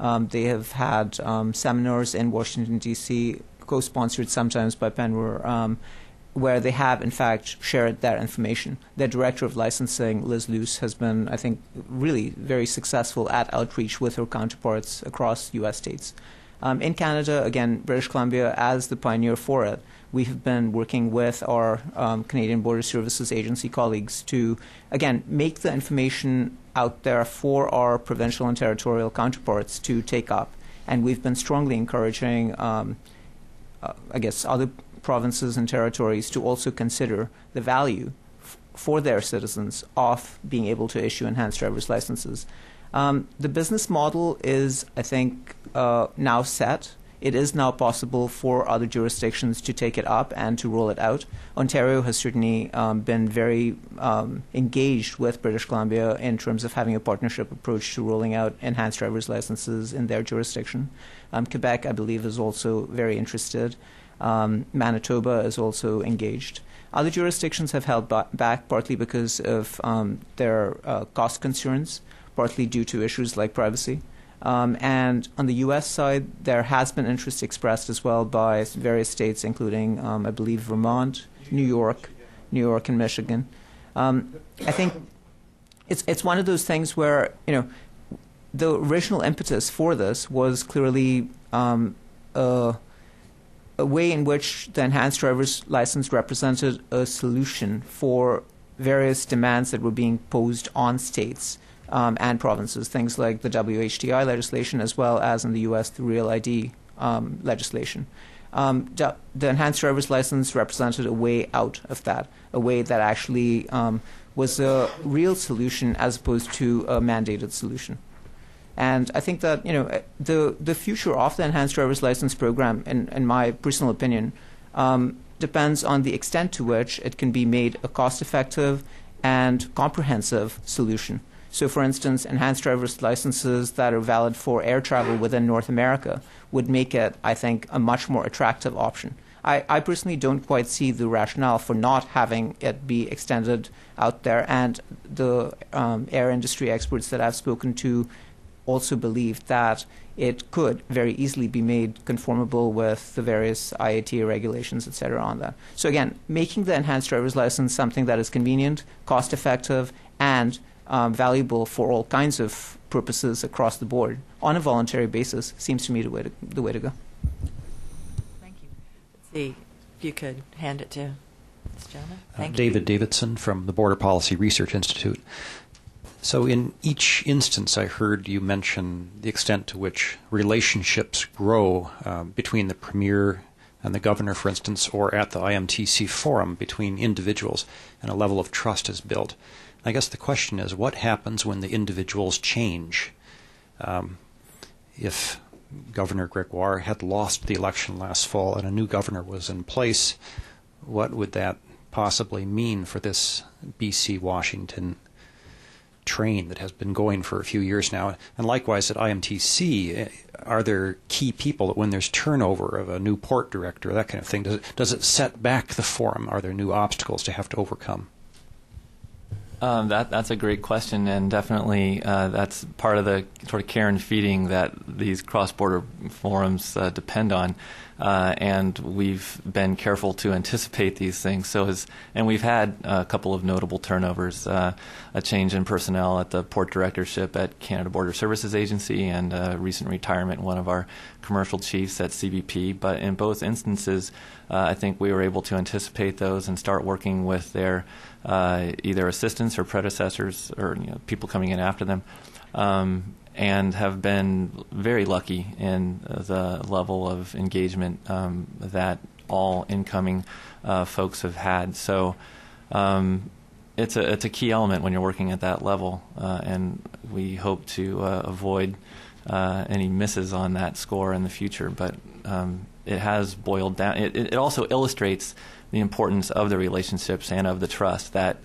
Um, they have had um, seminars in Washington, D C, co-sponsored sometimes by PNWER, um, where they have, in fact, shared their information. Their director of licensing, Liz Luce, has been, I think, really very successful at outreach with her counterparts across U S states. Um, in Canada, again, British Columbia, as the pioneer for it, we have been working with our um, Canadian Border Services Agency colleagues to, again, make the information out there for our provincial and territorial counterparts to take up. And we've been strongly encouraging, um, uh, I guess, other provinces and territories to also consider the value f for their citizens of being able to issue enhanced driver's licenses. Um, the business model is, I think, uh, now set. It is now possible for other jurisdictions to take it up and to roll it out. Ontario has certainly um, been very um, engaged with British Columbia in terms of having a partnership approach to rolling out enhanced driver's licenses in their jurisdiction. Um, Quebec, I believe, is also very interested. Um, Manitoba is also engaged. Other jurisdictions have held ba back partly because of um, their uh, cost concerns, partly due to issues like privacy. Um, and on the U S side, there has been interest expressed as well by various states, including, um, I believe, Vermont, New York, New York and Michigan. Um, I think it's, it's one of those things where, you know, the original impetus for this was clearly um, a, a way in which the enhanced driver's license represented a solution for various demands that were being posed on states Um, and provinces, things like the W H T I legislation, as well as in the U S the Real I D um, legislation. Um, the enhanced driver's license represented a way out of that, a way that actually um, was a real solution as opposed to a mandated solution. And I think that, you know, the the future of the enhanced driver's license program, in, in my personal opinion, um, depends on the extent to which it can be made a cost-effective and comprehensive solution. So, for instance, enhanced driver's licenses that are valid for air travel within North America would make it, I think, a much more attractive option. I, I personally don't quite see the rationale for not having it be extended out there, and the um, air industry experts that I've spoken to also believe that it could very easily be made conformable with the various I A T A regulations, et cetera, on that. So, again, making the enhanced driver's license something that is convenient, cost-effective, and Um, valuable for all kinds of purposes across the board on a voluntary basis seems to me the way to, the way to go. Thank you. Let's see if you could hand it to Miz Janet. Thank uh, David you. Davidson from the Border Policy Research Institute. So in each instance, I heard you mention the extent to which relationships grow uh, between the Premier and the Governor, for instance, or at the I M T C forum between individuals, and a level of trust is built. I guess the question is, what happens when the individuals change? Um, if Governor Gregoire had lost the election last fall and a new governor was in place, what would that possibly mean for this B C Washington train that has been going for a few years now? And likewise at I M T C, are there key people that when there's turnover of a new port director, that kind of thing, does it, does it set back the forum? Are there new obstacles to have to overcome? Um, that, that's a great question, and definitely uh, that's part of the sort of care and feeding that these cross-border forums uh, depend on, uh, and we've been careful to anticipate these things. So, as, and we've had a couple of notable turnovers, uh, a change in personnel at the port directorship at Canada Border Services Agency, and a recent retirement one of our commercial chiefs at C B P. But in both instances, uh, I think we were able to anticipate those and start working with their Uh, either assistants or predecessors or you know, people coming in after them, um, and have been very lucky in the level of engagement um, that all incoming uh, folks have had. So um, it's, a, it's a key element when you're working at that level, uh, and we hope to uh, avoid uh, any misses on that score in the future. But um, it has boiled down. It, it also illustrates the importance of the relationships and of the trust that,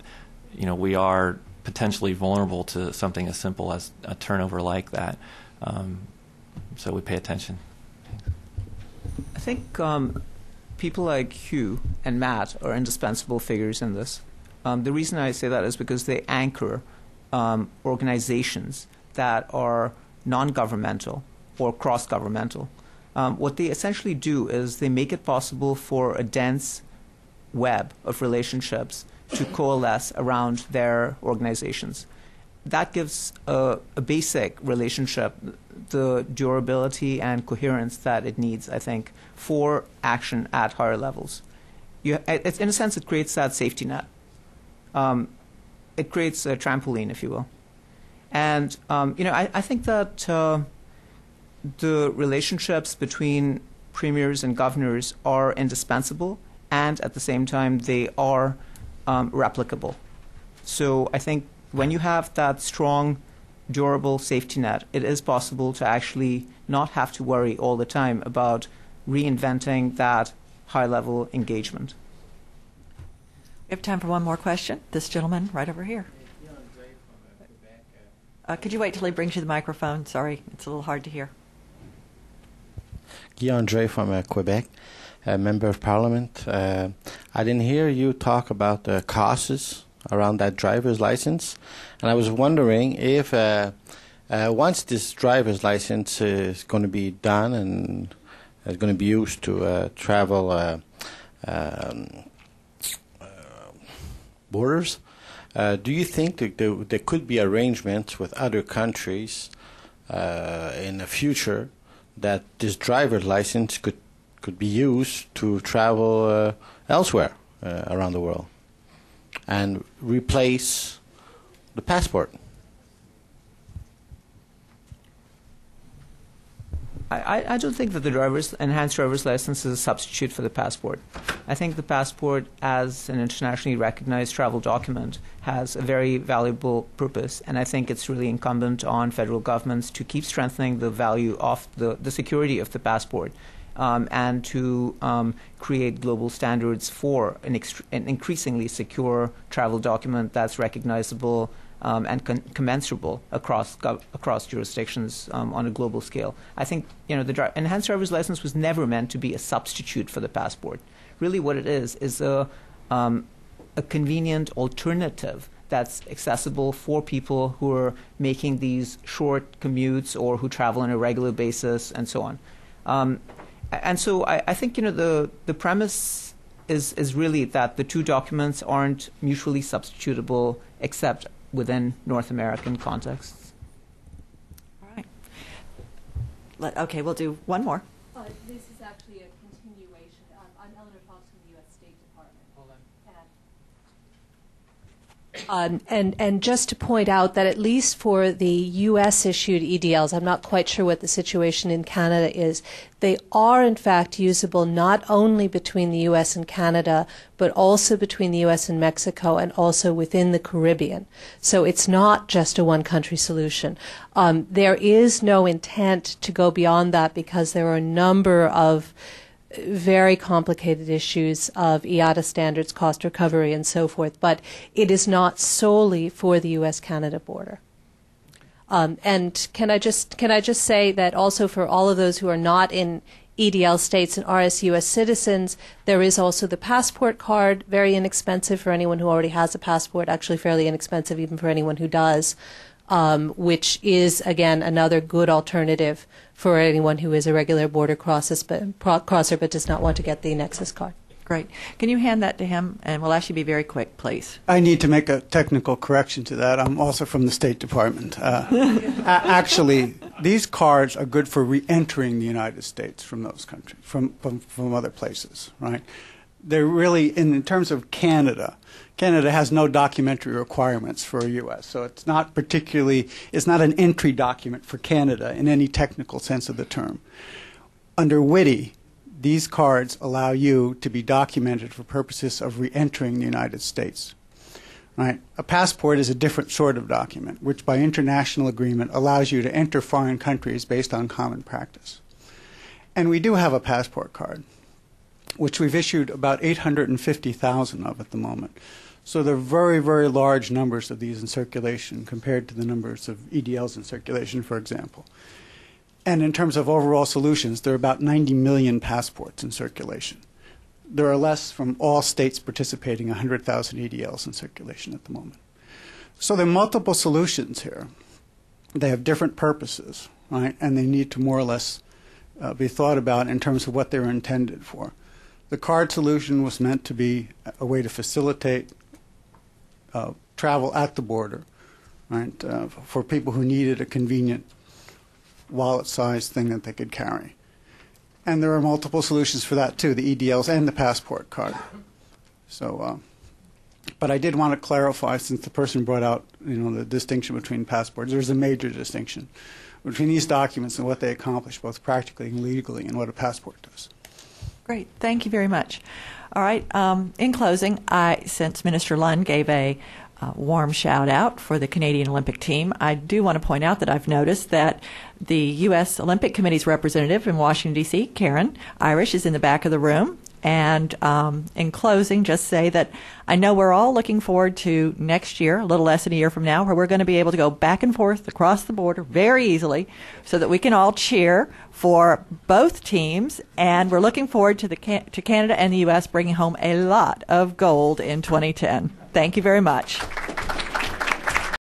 you know, we are potentially vulnerable to something as simple as a turnover like that. Um, so we pay attention. I think um, people like Hugh and Matt are indispensable figures in this. Um, the reason I say that is because they anchor um, organizations that are non-governmental or cross-governmental. Um, what they essentially do is they make it possible for a dense web of relationships to coalesce around their organizations. That gives a, a basic relationship the durability and coherence that it needs, I think, for action at higher levels. You, it's, in a sense, it creates that safety net. Um, it creates a trampoline, if you will. And um, you know, I, I think that uh, the relationships between premiers and governors are indispensable, and at the same time, they are um, replicable. So I think when you have that strong, durable safety net, it is possible to actually not have to worry all the time about reinventing that high-level engagement. We have time for one more question. This gentleman right over here. Uh, could you wait till he brings you the microphone? Sorry, it's a little hard to hear. Guillaume Dray from uh, Quebec. A member of parliament. Uh, I didn't hear you talk about the costs around that driver's license, and I was wondering if uh, uh, once this driver's license is going to be done and is going to be used to uh, travel uh, um, uh, borders, uh, do you think that there, there could be arrangements with other countries uh, in the future that this driver's license could could be used to travel uh, elsewhere uh, around the world and replace the passport? I, I don't think that the driver's, enhanced driver's license is a substitute for the passport. I think the passport, as an internationally recognized travel document, has a very valuable purpose, and I think it's really incumbent on federal governments to keep strengthening the value of the, the security of the passport. Um, and to um, create global standards for an, an increasingly secure travel document that's recognizable um, and con commensurable across across jurisdictions um, on a global scale. I think you know the dri enhanced driver's license was never meant to be a substitute for the passport. Really, what it is is a um, a convenient alternative that's accessible for people who are making these short commutes or who travel on a regular basis and so on. Um, And so I, I think you know the the premise is is really that the two documents aren't mutually substitutable except within North American contexts. All right. Let, okay, we'll do one more. Uh, this is actually a continuation. Um, I'm Eleanor Fox from the U S State Department. Hold on. Um, and, and just to point out that at least for the U S-issued E D Ls, I'm not quite sure what the situation in Canada is, they are in fact usable not only between the U S and Canada, but also between the U S and Mexico and also within the Caribbean. So it's not just a one-country solution. Um, there is no intent to go beyond that because there are a number of very complicated issues of IATA standards, cost recovery, and so forth, but it is not solely for the U S-Canada border. Um, and can I just can I just say that also for all of those who are not in E D L states and are U S citizens, there is also the passport card, very inexpensive for anyone who already has a passport, actually fairly inexpensive even for anyone who does, um, which is, again, another good alternative for anyone who is a regular border crosses, but, pro crosser but does not want to get the Nexus card. Great. Can you hand that to him? And we'll actually be very quick, please. I need to make a technical correction to that. I'm also from the State Department. Uh, actually, these cards are good for re-entering the United States from those countries, from, from, from other places, right? They're really, in, in terms of Canada, Canada has no documentary requirements for the U S, so it's not particularly, it's not an entry document for Canada in any technical sense of the term. Under WITI, these cards allow you to be documented for purposes of re-entering the United States. Right? A passport is a different sort of document, which by international agreement allows you to enter foreign countries based on common practice. And we do have a passport card, which we've issued about eight hundred fifty thousand of at the moment. So there are very, very large numbers of these in circulation compared to the numbers of E D Ls in circulation, for example. And in terms of overall solutions, there are about ninety million passports in circulation. There are less from all states participating, one hundred thousand E D Ls in circulation at the moment. So there are multiple solutions here. They have different purposes, right? And they need to more or less uh, be thought about in terms of what they're intended for. The card solution was meant to be a way to facilitate uh, travel at the border, right, uh, for people who needed a convenient wallet-sized thing that they could carry. And there are multiple solutions for that, too, the E D Ls and the passport card. So, uh, but I did want to clarify, since the person brought out, you know, the distinction between passports, there's a major distinction between these documents and what they accomplish, both practically and legally, and what a passport does. Great. Thank you very much. All right. Um, in closing, I, since Minister Lunn gave a uh, warm shout out for the Canadian Olympic team, I do want to point out that I've noticed that the U S Olympic Committee's representative in Washington, D C, Karen Irish, is in the back of the room. And um, in closing, just say that I know we're all looking forward to next year, a little less than a year from now, where we're going to be able to go back and forth across the border very easily so that we can all cheer for both teams, and we're looking forward to the Can to Canada and the U S bringing home a lot of gold in twenty ten. Thank you very much.